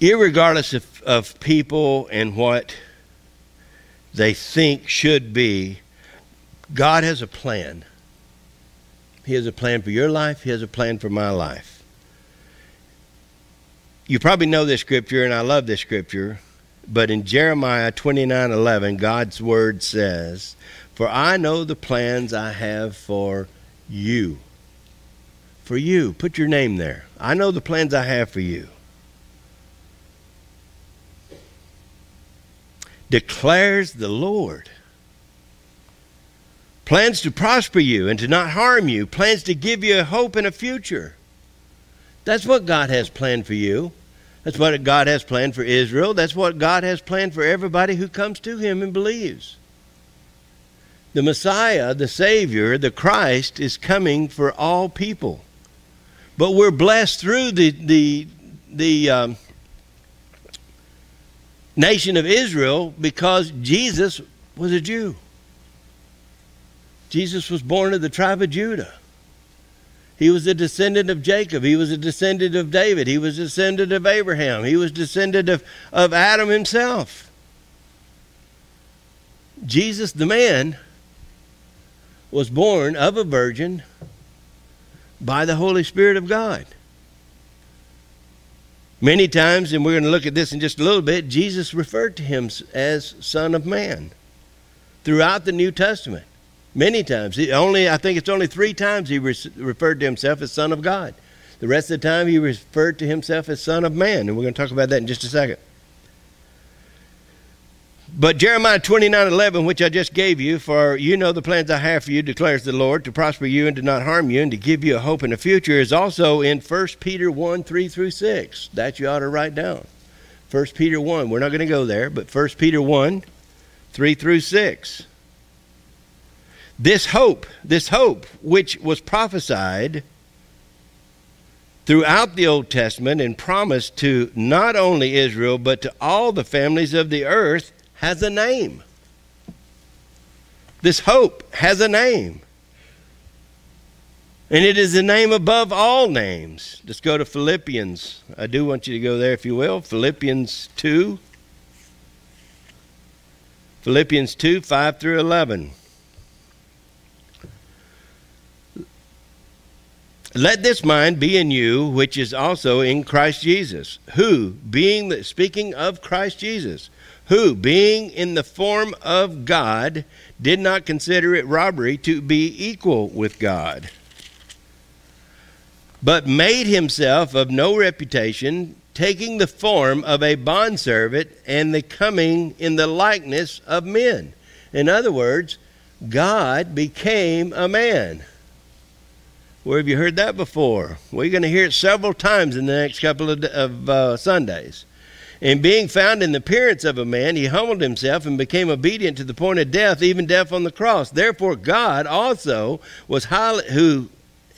Irregardless of, of people and what they think should be, God has a plan. He has a plan for your life. He has a plan for my life. You probably know this scripture, and I love this scripture, but in Jeremiah twenty-nine eleven, God's word says, for I know the plans I have for you. For you. Put your name there. I know the plans I have for you. Declares the Lord. Plans to prosper you and to not harm you. Plans to give you a hope and a future. That's what God has planned for you. That's what God has planned for Israel. That's what God has planned for everybody who comes to him and believes. The Messiah, the Savior, the Christ is coming for all people. But we're blessed through the, the, the um, nation of Israel because Jesus was a Jew. Jesus was born of the tribe of Judah. He was a descendant of Jacob. He was a descendant of David. He was a descendant of Abraham. He was a descendant of, of Adam himself. Jesus, the man, was born of a virgin by the Holy Spirit of God. Many times, and we're going to look at this in just a little bit, Jesus referred to him as Son of Man throughout the New Testament. Many times. He only, I think it's only three times he re referred to himself as Son of God. The rest of the time he referred to himself as Son of Man. And we're going to talk about that in just a second. But Jeremiah twenty-nine eleven, which I just gave you, for you know the plans I have for you, declares the Lord, to prosper you and to not harm you and to give you a hope and a future, is also in First Peter one, three through six. That you ought to write down. First Peter one. We're not going to go there, but First Peter one, three through six. This hope, this hope which was prophesied throughout the Old Testament and promised to not only Israel, but to all the families of the earth, has a name. This hope has a name. And it is a name above all names. Let's go to Philippians. I do want you to go there, if you will. Philippians two. Philippians two, five through eleven. Let this mind be in you, which is also in Christ Jesus, who, being the, speaking of Christ Jesus, who, being in the form of God, did not consider it robbery to be equal with God, but made himself of no reputation, taking the form of a bondservant and the coming in the likeness of men. In other words, God became a man. Where have you heard that before? We're going to hear it several times in the next couple of, of uh, Sundays. And being found in the appearance of a man, he humbled himself and became obedient to the point of death, even death on the cross. Therefore, God also was highly, who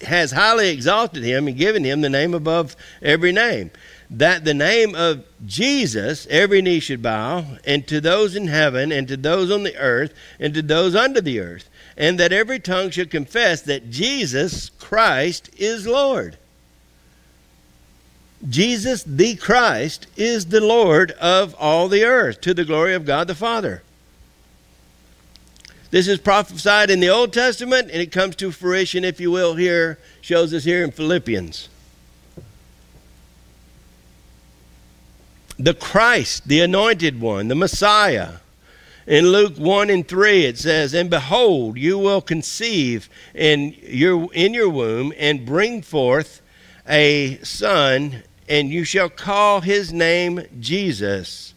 has highly exalted him and given him the name above every name, that the name of Jesus every knee should bow, and to those in heaven, and to those on the earth, and to those under the earth. And that every tongue should confess that Jesus Christ is Lord. Jesus the Christ is the Lord of all the earth, to the glory of God the Father. This is prophesied in the Old Testament, and it comes to fruition, if you will, here, shows us here in Philippians. The Christ, the Anointed One, the Messiah. In Luke one and three it says, and behold, you will conceive in your, in your womb and bring forth a son, and you shall call his name Jesus.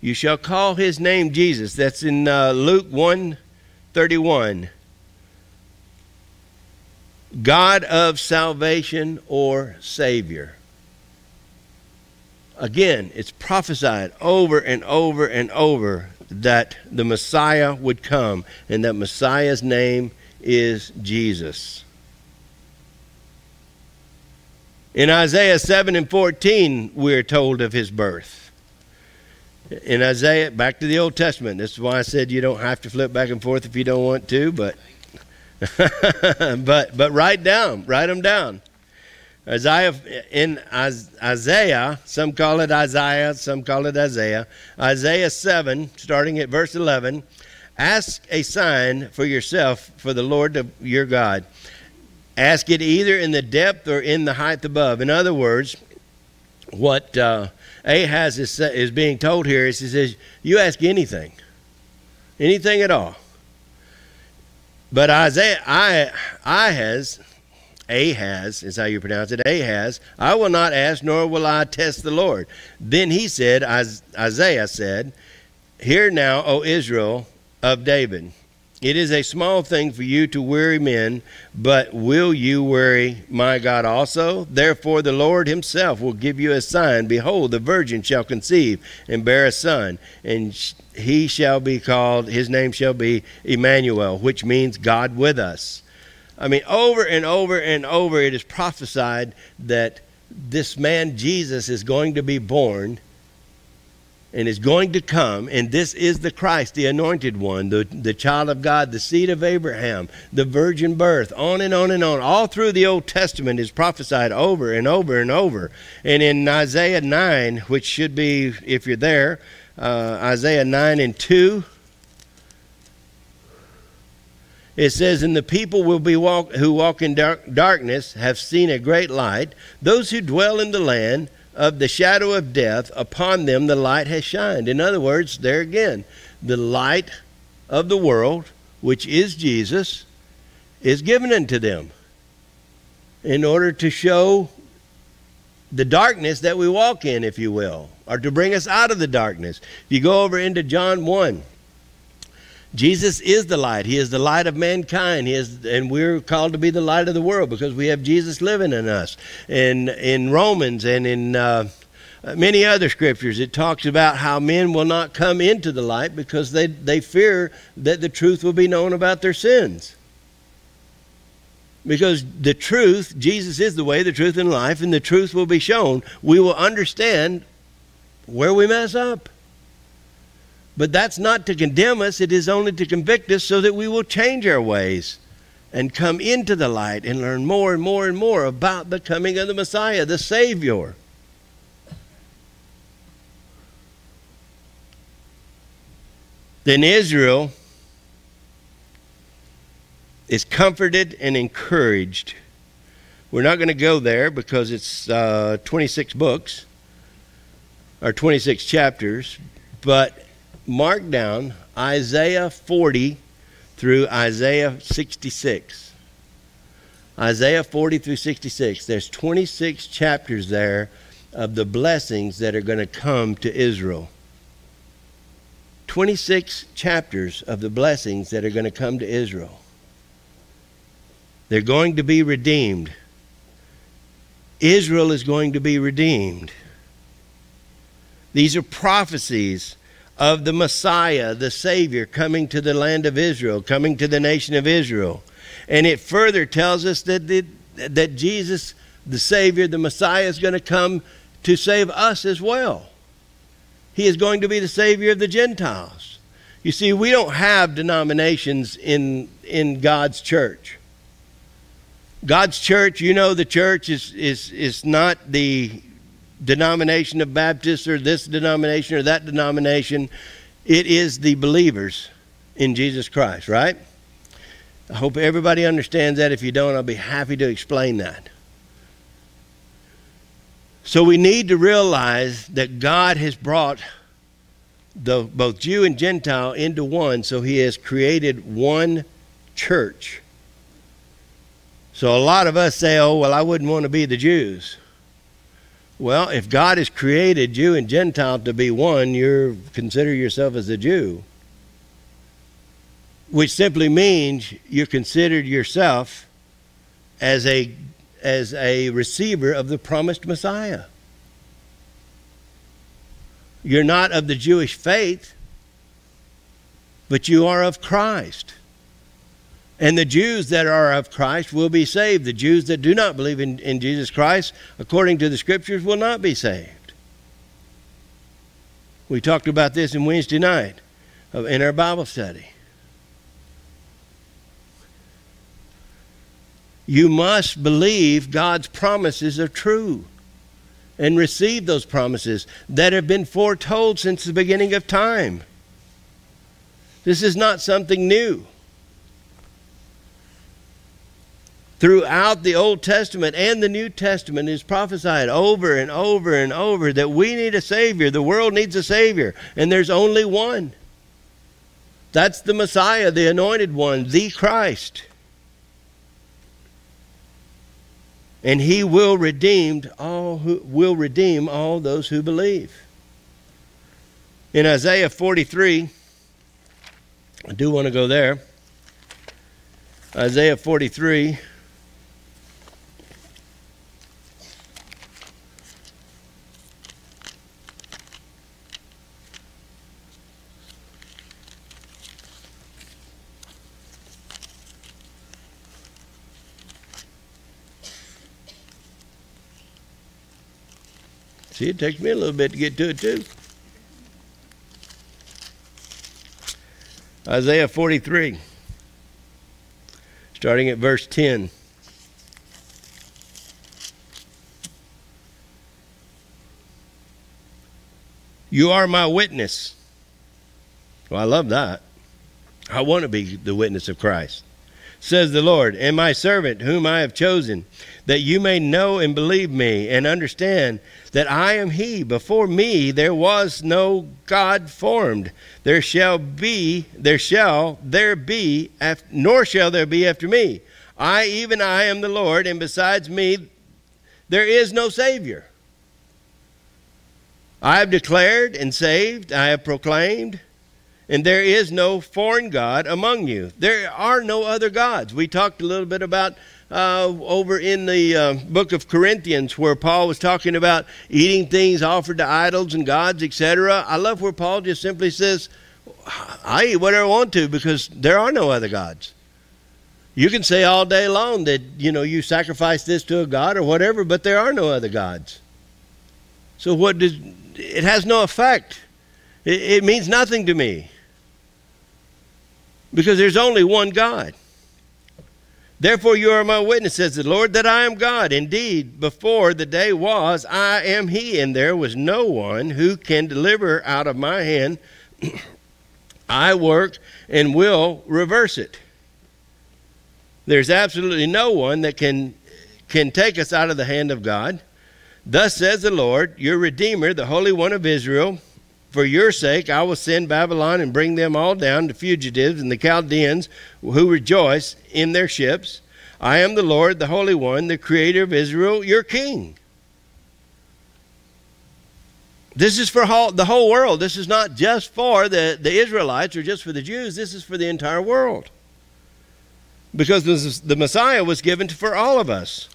You shall call his name Jesus. That's in uh, Luke one thirty-one. God of salvation or Savior. Again, it's prophesied over and over and over that the Messiah would come, and that Messiah's name is Jesus. In Isaiah seven and fourteen, we're told of his birth. In Isaiah, back to the Old Testament. This is why I said you don't have to flip back and forth if you don't want to, but, but, but write down, write them down. Isaiah, in Isaiah, some call it Isaiah, some call it Isaiah. Isaiah seven, starting at verse eleven. Ask a sign for yourself, for the Lord your God. Ask it either in the depth or in the height above. In other words, what uh, Ahaz is, is being told here is he says, you ask anything, anything at all. But Isaiah, I, Ahaz... Ahaz is how you pronounce it, Ahaz, I will not ask, nor will I test the Lord. Then he said, Isaiah said, hear now, O Israel of David, It is a small thing for you to weary men, but will you weary my God also? Therefore the Lord himself will give you a sign. Behold, the virgin shall conceive and bear a son, and he shall be called, his name shall be Emmanuel, which means God with us. I mean, over and over and over it is prophesied that this man Jesus is going to be born and is going to come, and this is the Christ, the anointed one, the, the child of God, the seed of Abraham, the virgin birth, on and on and on. All through the Old Testament is prophesied over and over and over. And in Isaiah nine, which should be, if you're there, uh, Isaiah nine and two, it says, and the people will be walk, who walk in dark, darkness have seen a great light. Those who dwell in the land of the shadow of death, upon them the light has shined. In other words, there again, the light of the world, which is Jesus, is given unto them in order to show the darkness that we walk in, if you will, or to bring us out of the darkness. If you go over into John one, Jesus is the light. He is the light of mankind. He is, and we're called to be the light of the world because we have Jesus living in us. And in Romans and in uh, many other scriptures, it talks about how men will not come into the light because they, they fear that the truth will be known about their sins. Because the truth, Jesus is the way, the truth, and life, and the truth will be shown. We will understand where we mess up. But that's not to condemn us. It is only to convict us so that we will change our ways and come into the light and learn more and more and more about the coming of the Messiah, the Savior. Then Israel is comforted and encouraged. We're not going to go there because it's uh, twenty-six books or twenty-six chapters, but mark down Isaiah forty through Isaiah sixty-six. Isaiah forty through sixty-six. There's twenty-six chapters there of the blessings that are going to come to Israel. twenty-six chapters of the blessings that are going to come to Israel. They're going to be redeemed. Israel is going to be redeemed. These are prophecies of the Messiah, the Savior, coming to the land of Israel, coming to the nation of Israel. And it further tells us that, the, that Jesus, the Savior, the Messiah, is going to come to save us as well. He is going to be the Savior of the Gentiles. You see, we don't have denominations in, in God's church. God's church, you know, the church is, is, is not the denomination of Baptists or this denomination or that denomination. It is the believers in Jesus Christ, right? I hope everybody understands that. If you don't, I'll be happy to explain that. So we need to realize that God has brought the, both Jew and Gentile into one, so he has created one church. So a lot of us say, oh, well, I wouldn't want to be the Jews. Well, if God has created Jew and Gentile to be one, you consider yourself as a Jew, which simply means you considered yourself as a, as a receiver of the promised Messiah. You're not of the Jewish faith, but you are of Christ. And the Jews that are of Christ will be saved. The Jews that do not believe in, in Jesus Christ, according to the Scriptures, will not be saved. We talked about this on Wednesday night in our Bible study. You must believe God's promises are true and receive those promises that have been foretold since the beginning of time. This is not something new. Throughout the Old Testament and the New Testament is prophesied over and over and over that we need a Savior. The world needs a Savior. And there's only one. That's the Messiah, the anointed one, the Christ. And he will redeem all who will redeem all those who believe. In Isaiah forty-three, I do want to go there. Isaiah forty-three. See, it takes me a little bit to get to it, too. Isaiah forty-three, starting at verse ten. You are my witness. Well, I love that. I want to be the witness of Christ, says the Lord, and my servant whom I have chosen, that you may know and believe me and understand that I am he. Before me there was no God formed. There shall be, there shall there be, nor shall there be after me. I, even I, am the Lord, and besides me there is no Savior. I have declared and saved, I have proclaimed, and there is no foreign God among you. There are no other gods. We talked a little bit about uh, over in the uh, book of Corinthians where Paul was talking about eating things offered to idols and gods, et cetera. I love where Paul just simply says, I eat whatever I want to because there are no other gods. You can say all day long that, you know, you sacrifice this to a god or whatever, but there are no other gods. So what does, it has no effect. It, it means nothing to me. Because there's only one God. Therefore you are my witness, says the Lord, that I am God. Indeed, before the day was, I am he, and there was no one who can deliver out of my hand. I work and will reverse it. There's absolutely no one that can, can take us out of the hand of God. Thus says the Lord, your Redeemer, the Holy One of Israel, for your sake I will send Babylon and bring them all down, the fugitives and the Chaldeans who rejoice in their ships. I am the Lord, the Holy One, the Creator of Israel, your King. This is for the whole world. This is not just for the, the Israelites or just for the Jews. This is for the entire world. Because this, the Messiah was given for all of us.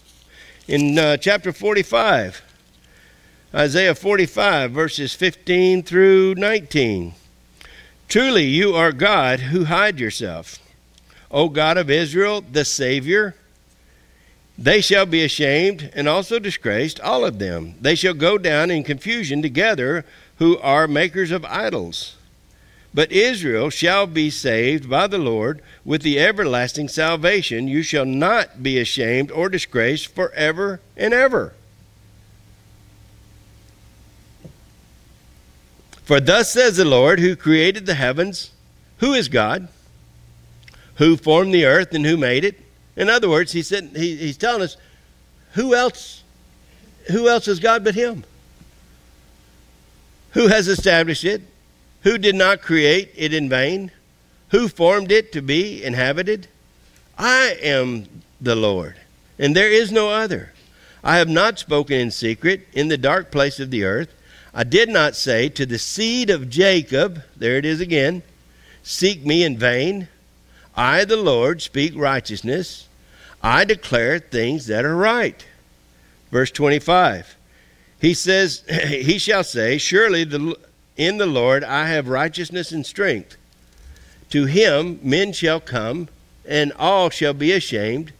In uh, chapter forty-five. Isaiah forty-five, verses fifteen through nineteen. Truly you are God who hide yourself, O God of Israel, the Savior. They shall be ashamed and also disgraced, all of them. They shall go down in confusion together who are makers of idols. But Israel shall be saved by the Lord with the everlasting salvation. You shall not be ashamed or disgraced forever and ever. For thus says the Lord, who created the heavens, who is God, who formed the earth and who made it. In other words, he said, he, he's telling us, who else, who else is God but him? Who has established it? Who did not create it in vain? Who formed it to be inhabited? I am the Lord, and there is no other. I have not spoken in secret in the dark place of the earth. I did not say to the seed of Jacob, there it is again, seek me in vain. I, the Lord, speak righteousness. I declare things that are right. Verse twenty-five, he says, he shall say, surely the, in the Lord I have righteousness and strength. To him men shall come, and all shall be ashamed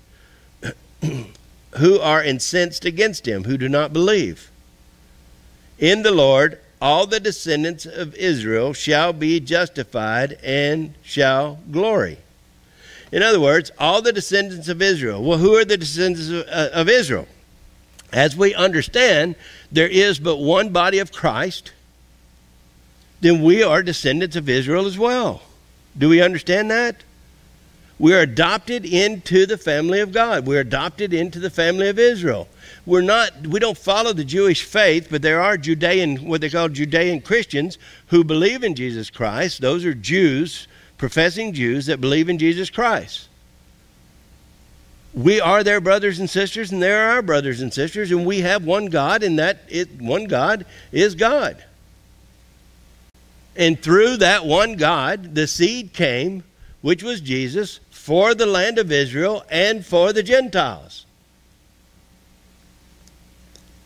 who are incensed against him, who do not believe. In the Lord, all the descendants of Israel shall be justified and shall glory. In other words, all the descendants of Israel. Well, who are the descendants of, uh, of Israel? As we understand, there is but one body of Christ. Then we are descendants of Israel as well. Do we understand that? We are adopted into the family of God. We're adopted into the family of Israel. We're not, we don't follow the Jewish faith, but there are Judean, what they call Judean Christians who believe in Jesus Christ. Those are Jews, professing Jews that believe in Jesus Christ. We are their brothers and sisters, and they are our brothers and sisters, and we have one God, and that it, one God is God. And through that one God, the seed came, which was Jesus, for the land of Israel and for the Gentiles.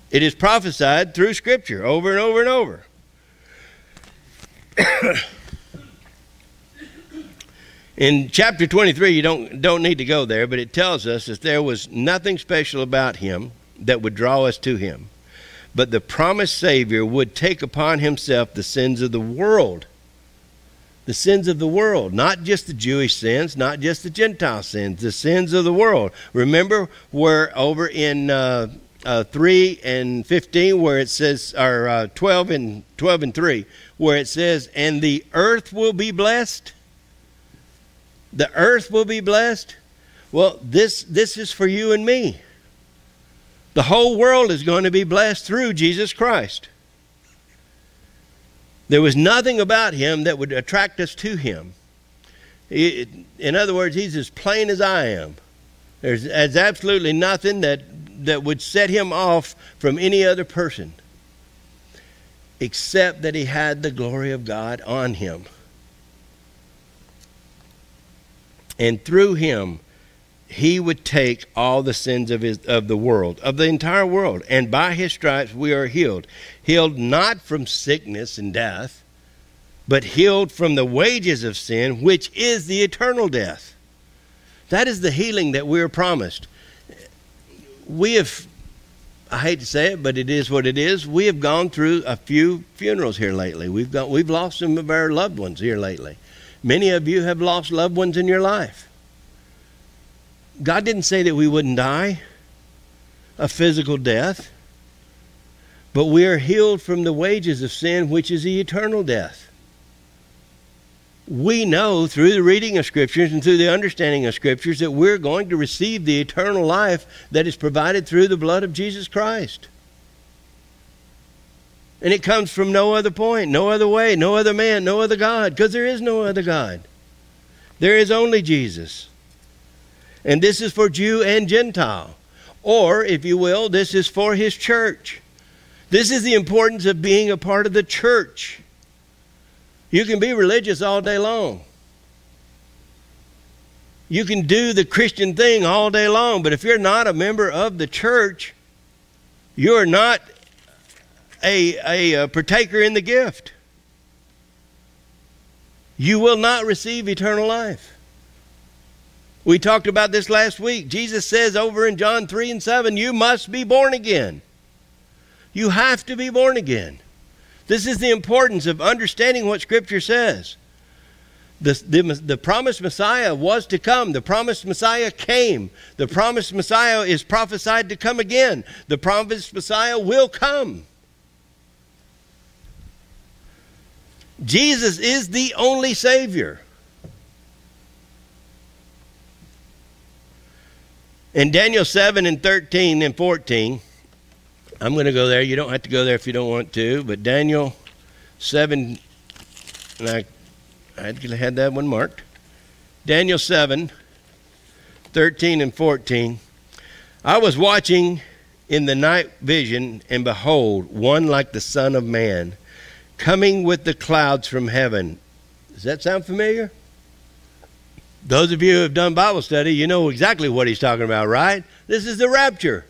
It is prophesied through Scripture over and over and over. In chapter twenty-three, you don't, don't need to go there, but it tells us that there was nothing special about him that would draw us to him. But the promised Savior would take upon himself the sins of the world. The sins of the world, not just the Jewish sins, not just the Gentile sins, the sins of the world. Remember, we're over in uh, uh, three and fifteen where it says, or uh, twelve and three, where it says, and the earth will be blessed. The earth will be blessed. Well, this, this is for you and me. The whole world is going to be blessed through Jesus Christ. There was nothing about him that would attract us to him. It, in other words, he's as plain as I am. There's, there's absolutely nothing that, that would set him off from any other person, except that he had the glory of God on him. And through him, he would take all the sins of, his, of the world, of the entire world. And by his stripes we are healed. Healed not from sickness and death, but healed from the wages of sin, which is the eternal death. That is the healing that we are promised. We have, I hate to say it, but it is what it is. We have gone through a few funerals here lately. We've, got, we've lost some of our loved ones here lately. Many of you have lost loved ones in your life. God didn't say that we wouldn't die a physical death, but we are healed from the wages of sin, which is the eternal death. We know through the reading of Scriptures and through the understanding of Scriptures that we're going to receive the eternal life that is provided through the blood of Jesus Christ. And it comes from no other point, no other way, no other man, no other God, because there is no other God. There is only Jesus. And this is for Jew and Gentile. Or, if you will, this is for his church. This is the importance of being a part of the church. You can be religious all day long. You can do the Christian thing all day long. But if you're not a member of the church, you're not a, a, a partaker in the gift. You will not receive eternal life. We talked about this last week. Jesus says over in John three and seven, you must be born again. You have to be born again. This is the importance of understanding what Scripture says. The, the, the promised Messiah was to come. The promised Messiah came. The promised Messiah is prophesied to come again. The promised Messiah will come. Jesus is the only Savior. In Daniel seven and thirteen and fourteen, I'm going to go there. You don't have to go there if you don't want to. But Daniel seven, and I, I had that one marked. Daniel seven, thirteen and fourteen. I was watching in the night vision, and behold, one like the Son of Man, coming with the clouds from heaven. Does that sound familiar? Those of you who have done Bible study, you know exactly what he's talking about, right? This is the rapture.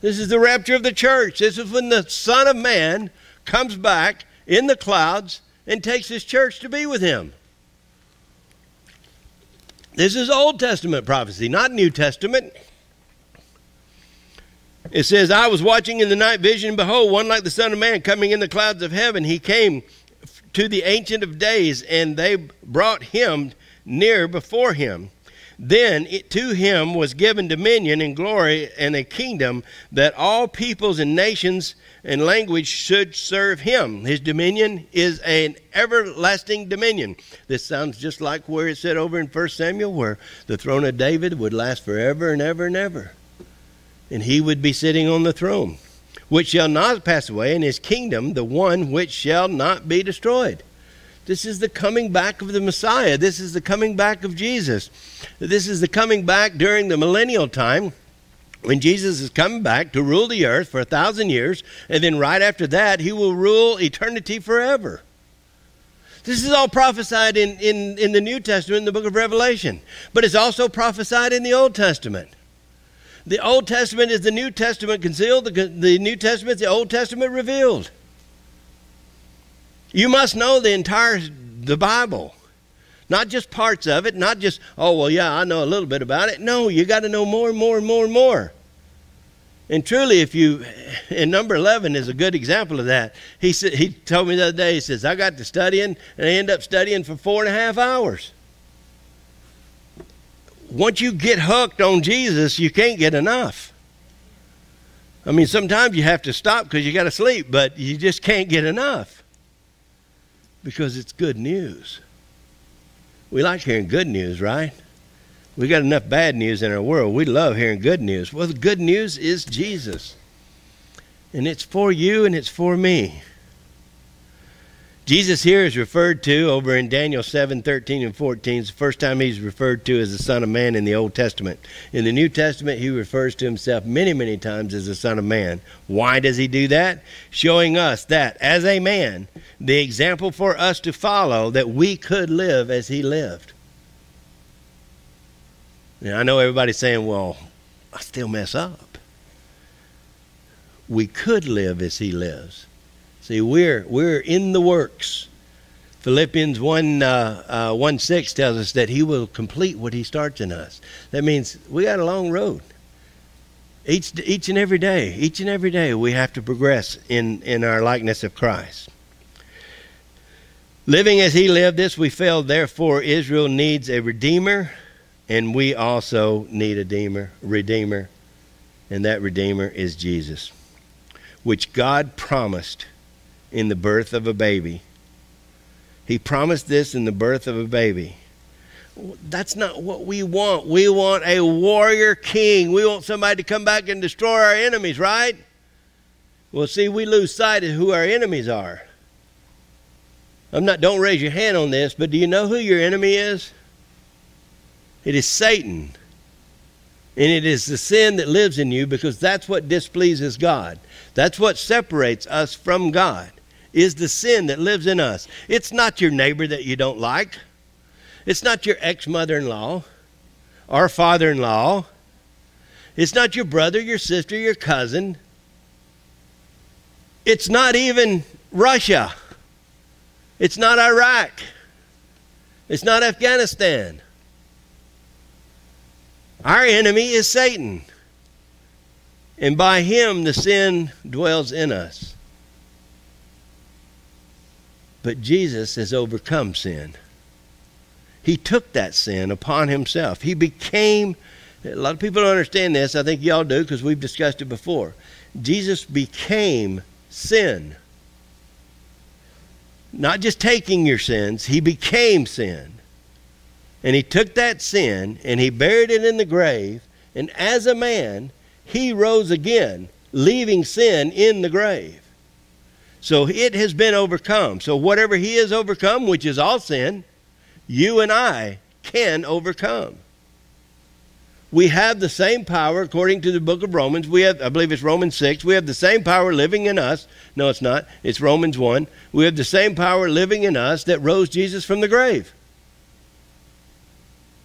This is the rapture of the church. This is when the Son of Man comes back in the clouds and takes his church to be with him. This is Old Testament prophecy, not New Testament. It says, I was watching in the night vision, and behold, one like the Son of Man coming in the clouds of heaven. He came to the Ancient of Days, and they brought him near before him. Then it, to him was given dominion and glory and a kingdom, that all peoples and nations and language should serve him. His dominion is an everlasting dominion. This sounds just like where it said over in First Samuel, where the throne of David would last forever and ever and ever, and he would be sitting on the throne, which shall not pass away, and his kingdom the one which shall not be destroyed. This is the coming back of the Messiah. This is the coming back of Jesus. This is the coming back during the millennial time, when Jesus is coming back to rule the earth for a thousand years. And then right after that, he will rule eternity forever. This is all prophesied in, in, in the New Testament, in the book of Revelation. But it's also prophesied in the Old Testament. The Old Testament is the New Testament concealed. The, the New Testament is the Old Testament revealed. You must know the entire the Bible. Not just parts of it. Not just, oh, well, yeah, I know a little bit about it. No, you got to know more and more and more and more. And truly, if you, and number eleven is a good example of that. He, said, he told me the other day, he says, I got to studying, and I end up studying for four and a half hours. Once you get hooked on Jesus, you can't get enough. I mean, sometimes you have to stop because you got to sleep, but you just can't get enough because it's good news. We like hearing good news, right? We got enough bad news in our world. We love hearing good news. Well, the good news is Jesus. And it's for you and it's for me. Jesus here is referred to over in Daniel seven, thirteen, and fourteen. It's the first time he's referred to as the Son of Man in the Old Testament. In the New Testament, he refers to himself many, many times as the Son of Man. Why does he do that? Showing us that as a man, the example for us to follow, that we could live as he lived. Now, I know everybody's saying, well, I still mess up. We could live as he lives. See, we're, we're in the works. Philippians one, uh, uh, one six tells us that he will complete what he starts in us. That means we got a long road. Each, each and every day, each and every day we have to progress in, in our likeness of Christ. Living as he lived, this we failed, therefore Israel needs a redeemer. And we also need a redeemer, redeemer, and that redeemer is Jesus, which God promised in the birth of a baby. He promised this in the birth of a baby. That's not what we want. We want a warrior king. We want somebody to come back and destroy our enemies, right? Well, see, we lose sight of who our enemies are. I'm not, don't raise your hand on this, but do you know who your enemy is? It is Satan, and it is the sin that lives in you, because that's what displeases God. That's what separates us from God, is the sin that lives in us. It's not your neighbor that you don't like. It's not your ex-mother-in-law or father-in-law. It's not your brother, your sister, your cousin. It's not even Russia. It's not Iraq. It's not Afghanistan. Our enemy is Satan, and by him the sin dwells in us. But Jesus has overcome sin. He took that sin upon himself. He became, a lot of people don't understand this, I think y'all do because we've discussed it before. Jesus became sin. Not just taking your sins, he became sin. And he took that sin and he buried it in the grave. And as a man, he rose again, leaving sin in the grave. So it has been overcome. So whatever he has overcome, which is all sin, you and I can overcome. We have the same power, according to the book of Romans. We have, I believe it's Romans six. We have the same power living in us. No, it's not. It's Romans one. We have the same power living in us that rose Jesus from the grave.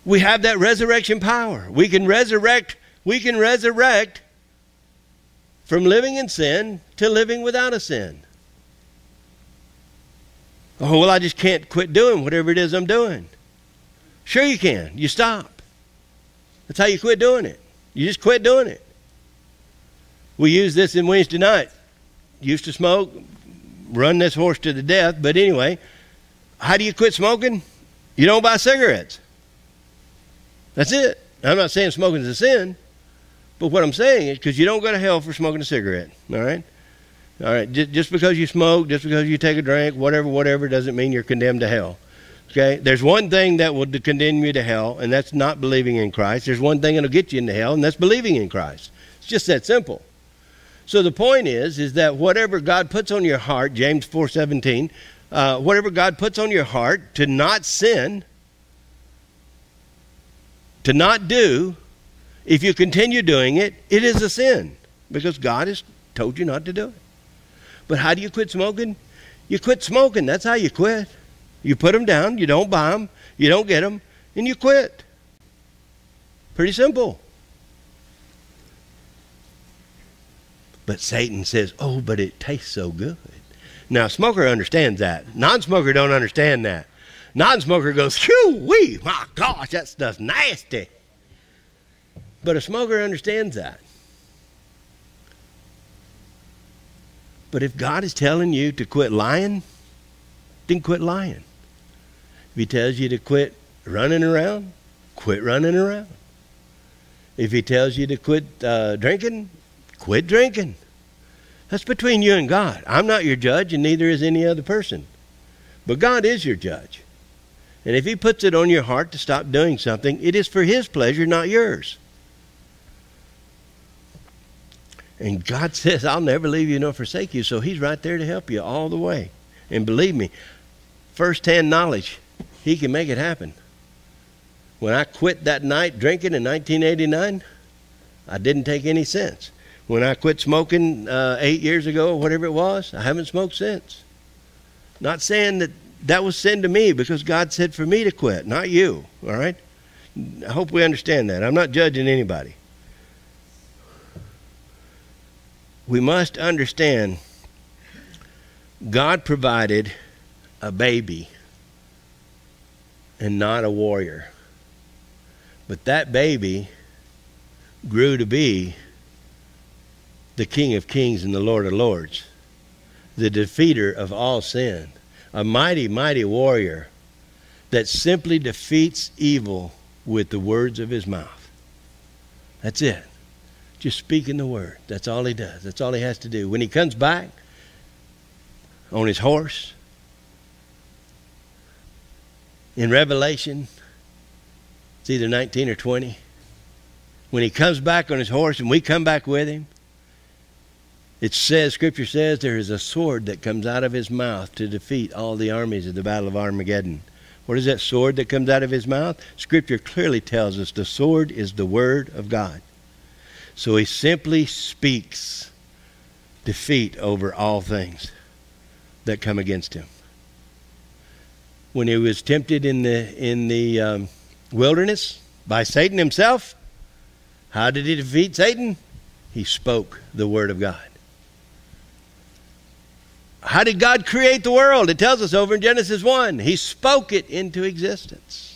We have that resurrection power. We can resurrect, we can resurrect from living in sin to living without a sin. Oh, well, I just can't quit doing whatever it is I'm doing. Sure you can. You stop. That's how you quit doing it. You just quit doing it. We used this in Wednesday night. Used to smoke, run this horse to the death, but anyway, how do you quit smoking? You don't buy cigarettes. That's it. I'm not saying smoking is a sin, but what I'm saying is, because you don't go to hell for smoking a cigarette, all right? All right, just, just because you smoke, just because you take a drink, whatever, whatever, doesn't mean you're condemned to hell, okay? There's one thing that will condemn you to hell, and that's not believing in Christ. There's one thing that will get you into hell, and that's believing in Christ. It's just that simple. So the point is, is that whatever God puts on your heart, James four seventeen, uh, whatever God puts on your heart to not sin, to not do, if you continue doing it, it is a sin, because God has told you not to do it. But how do you quit smoking? You quit smoking. That's how you quit. You put them down, you don't buy them, you don't get them, and you quit. Pretty simple. But Satan says, oh, but it tastes so good. Now, a smoker understands that. Non-smoker don't understand that. Non-smoker goes, whoo-wee, my gosh, that stuff's nasty. But a smoker understands that. But if God is telling you to quit lying, then quit lying. If he tells you to quit running around, quit running around. If he tells you to quit uh, drinking, quit drinking. That's between you and God. I'm not your judge, and neither is any other person. But God is your judge. And if he puts it on your heart to stop doing something, it is for his pleasure, not yours. And God says, I'll never leave you nor forsake you. So he's right there to help you all the way. And believe me, first-hand knowledge, he can make it happen. When I quit that night drinking in nineteen eighty-nine, I didn't take any cents. When I quit smoking uh, eight years ago, whatever it was, I haven't smoked since. Not saying that that was sin to me, because God said for me to quit, not you, all right? I hope we understand that. I'm not judging anybody. We must understand God provided a baby and not a warrior. But that baby grew to be the King of Kings and the Lord of Lords, the defeater of all sin, a mighty, mighty warrior that simply defeats evil with the words of his mouth. That's it. Just speaking the word. That's all he does. That's all he has to do. When he comes back on his horse, in Revelation, it's either nineteen or twenty, when he comes back on his horse and we come back with him, it says, Scripture says, there is a sword that comes out of his mouth to defeat all the armies of the Battle of Armageddon. What is that sword that comes out of his mouth? Scripture clearly tells us the sword is the word of God. So he simply speaks defeat over all things that come against him. When he was tempted in the, in the um, wilderness by Satan himself, how did he defeat Satan? He spoke the word of God. How did God create the world? It tells us over in Genesis one. He spoke it into existence.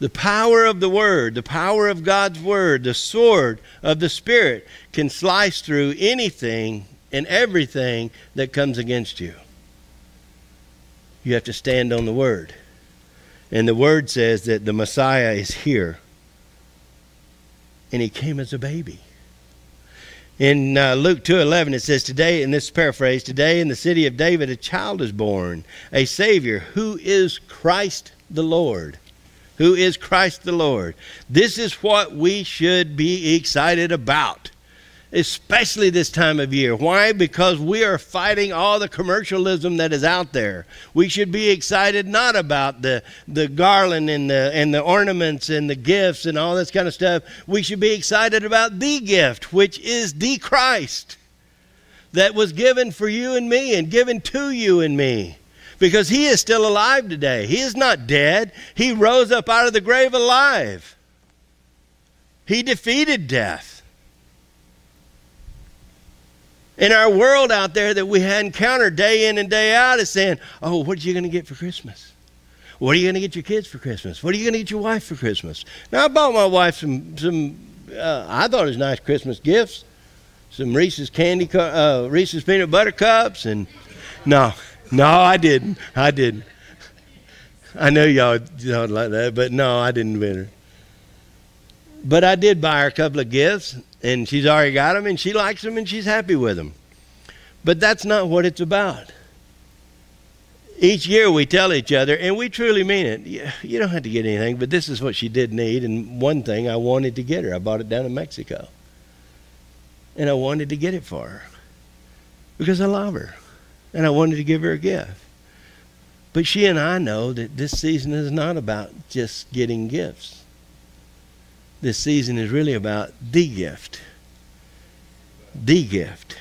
The power of the word, the power of God's word, the sword of the Spirit can slice through anything and everything that comes against you. You have to stand on the word. And the word says that the Messiah is here. And he came as a baby. In uh, Luke two eleven, it says, today, in this paraphrase, today in the city of David a child is born, a Savior, who is Christ the Lord. Who is Christ the Lord. This is what we should be excited about, especially this time of year. Why? Because we are fighting all the commercialism that is out there. We should be excited not about the, the garland and the, and the ornaments and the gifts and all this kind of stuff. We should be excited about the gift, which is the Christ that was given for you and me and given to you and me. Because he is still alive today. He is not dead. He rose up out of the grave alive. He defeated death. And our world out there that we encounter day in and day out is saying, oh, what are you going to get for Christmas? What are you going to get your kids for Christmas? What are you going to get your wife for Christmas? Now, I bought my wife some, some uh, I thought it was nice Christmas gifts. Some Reese's, candy, uh, Reese's peanut butter cups. And no. No, I didn't. I didn't. I know y'all don't like that, but no, I didn't win her. But I did buy her a couple of gifts, and she's already got them, and she likes them, and she's happy with them. But that's not what it's about. Each year we tell each other, and we truly mean it, you don't have to get anything, but this is what she did need, and one thing I wanted to get her. I bought it down in Mexico, and I wanted to get it for her because I love her. And I wanted to give her a gift. But she and I know that this season is not about just getting gifts. This season is really about the gift. The gift.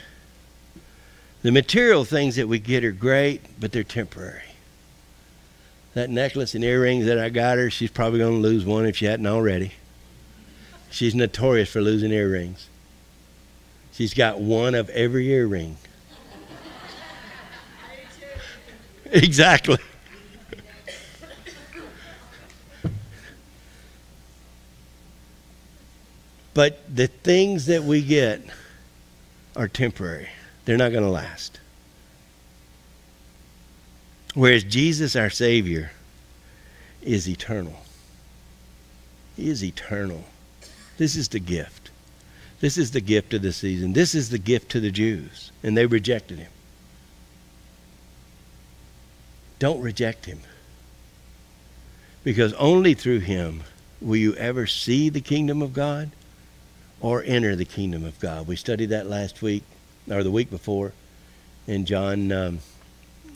The material things that we get are great, but they're temporary. that necklace and earrings that I got her, she's probably going to lose one if she hadn't already. She's notorious for losing earrings. She's got one of every earring. Exactly. But the things that we get are temporary. They're not going to last. Whereas Jesus, our Savior, is eternal. He is eternal. This is the gift. This is the gift of the season. This is the gift to the Jews. And they rejected him. Don't reject him. Because only through him will you ever see the kingdom of God or enter the kingdom of God. We studied that last week, or the week before, in John um,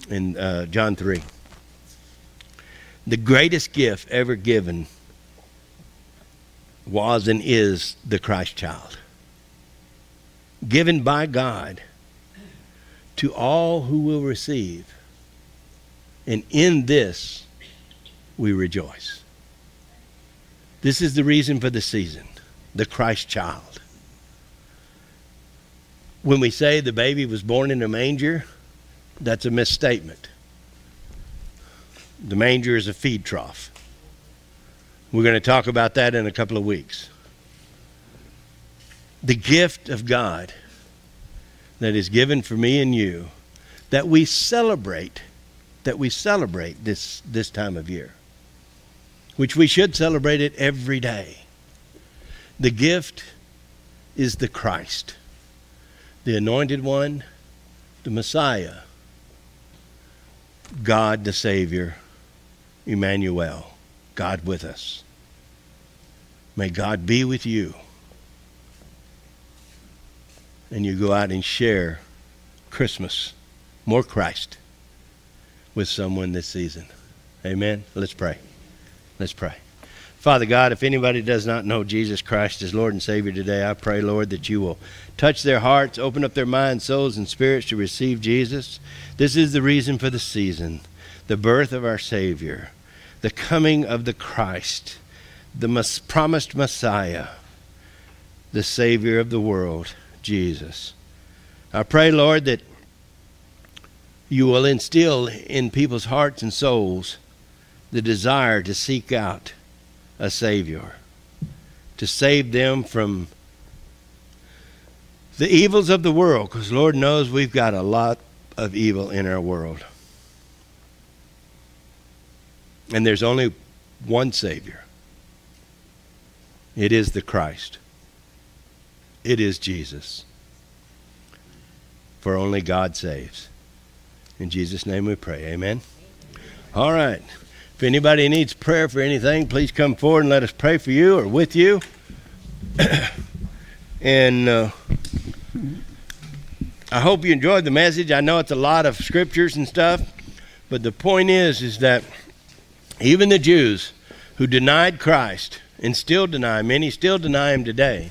in uh, John three. The greatest gift ever given was and is the Christ child, given by God to all who will receive. And in this we rejoice. This is the reason for the season, the Christ child. When we say the baby was born in a manger, that's a misstatement. The manger is a feed trough. We're going to talk about that in a couple of weeks. The gift of God that is given for me and you, that we celebrate, that we celebrate this, this time of year, which we should celebrate it every day. The gift is the Christ, the anointed one, the Messiah, God the Savior, Emmanuel, God with us. May God be with you. And you go out and share Christmas, more Christ, with someone this season. Amen. Let's pray. Let's pray. Father God, if anybody does not know Jesus Christ as Lord and Savior today, I pray, Lord, that you will touch their hearts, open up their minds, souls, and spirits to receive Jesus. This is the reason for the season, the birth of our Savior, the coming of the Christ, the promised Messiah, the Savior of the world, Jesus. I pray, Lord, that you will instill in people's hearts and souls the desire to seek out a Savior, to save them from the evils of the world, because Lord knows we've got a lot of evil in our world. And there's only one Savior. It is the Christ. It is Jesus. For only God saves. In Jesus' name we pray. Amen. All right. If anybody needs prayer for anything, please come forward and let us pray for you or with you. And uh, I hope you enjoyed the message. I know it's a lot of scriptures and stuff, but the point is, is that even the Jews who denied Christ and still deny him, many still deny him today,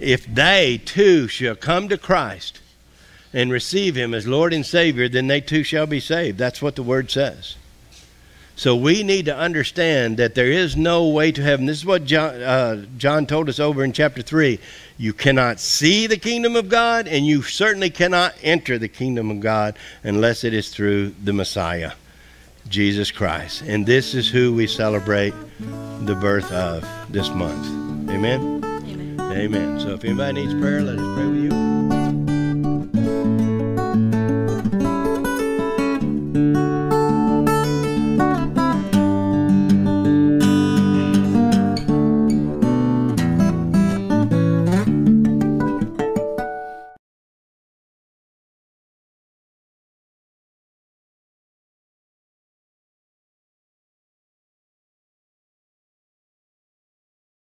if they too shall come to Christ and receive him as Lord and Savior, then they too shall be saved. That's what the word says. So we need to understand that there is no way to heaven. This is what John, uh, John told us over in chapter three. You cannot see the kingdom of God, and you certainly cannot enter the kingdom of God unless it is through the Messiah, Jesus Christ. And this is who we celebrate the birth of this month. Amen? Amen. Amen. So if anybody needs prayer, let us pray with you.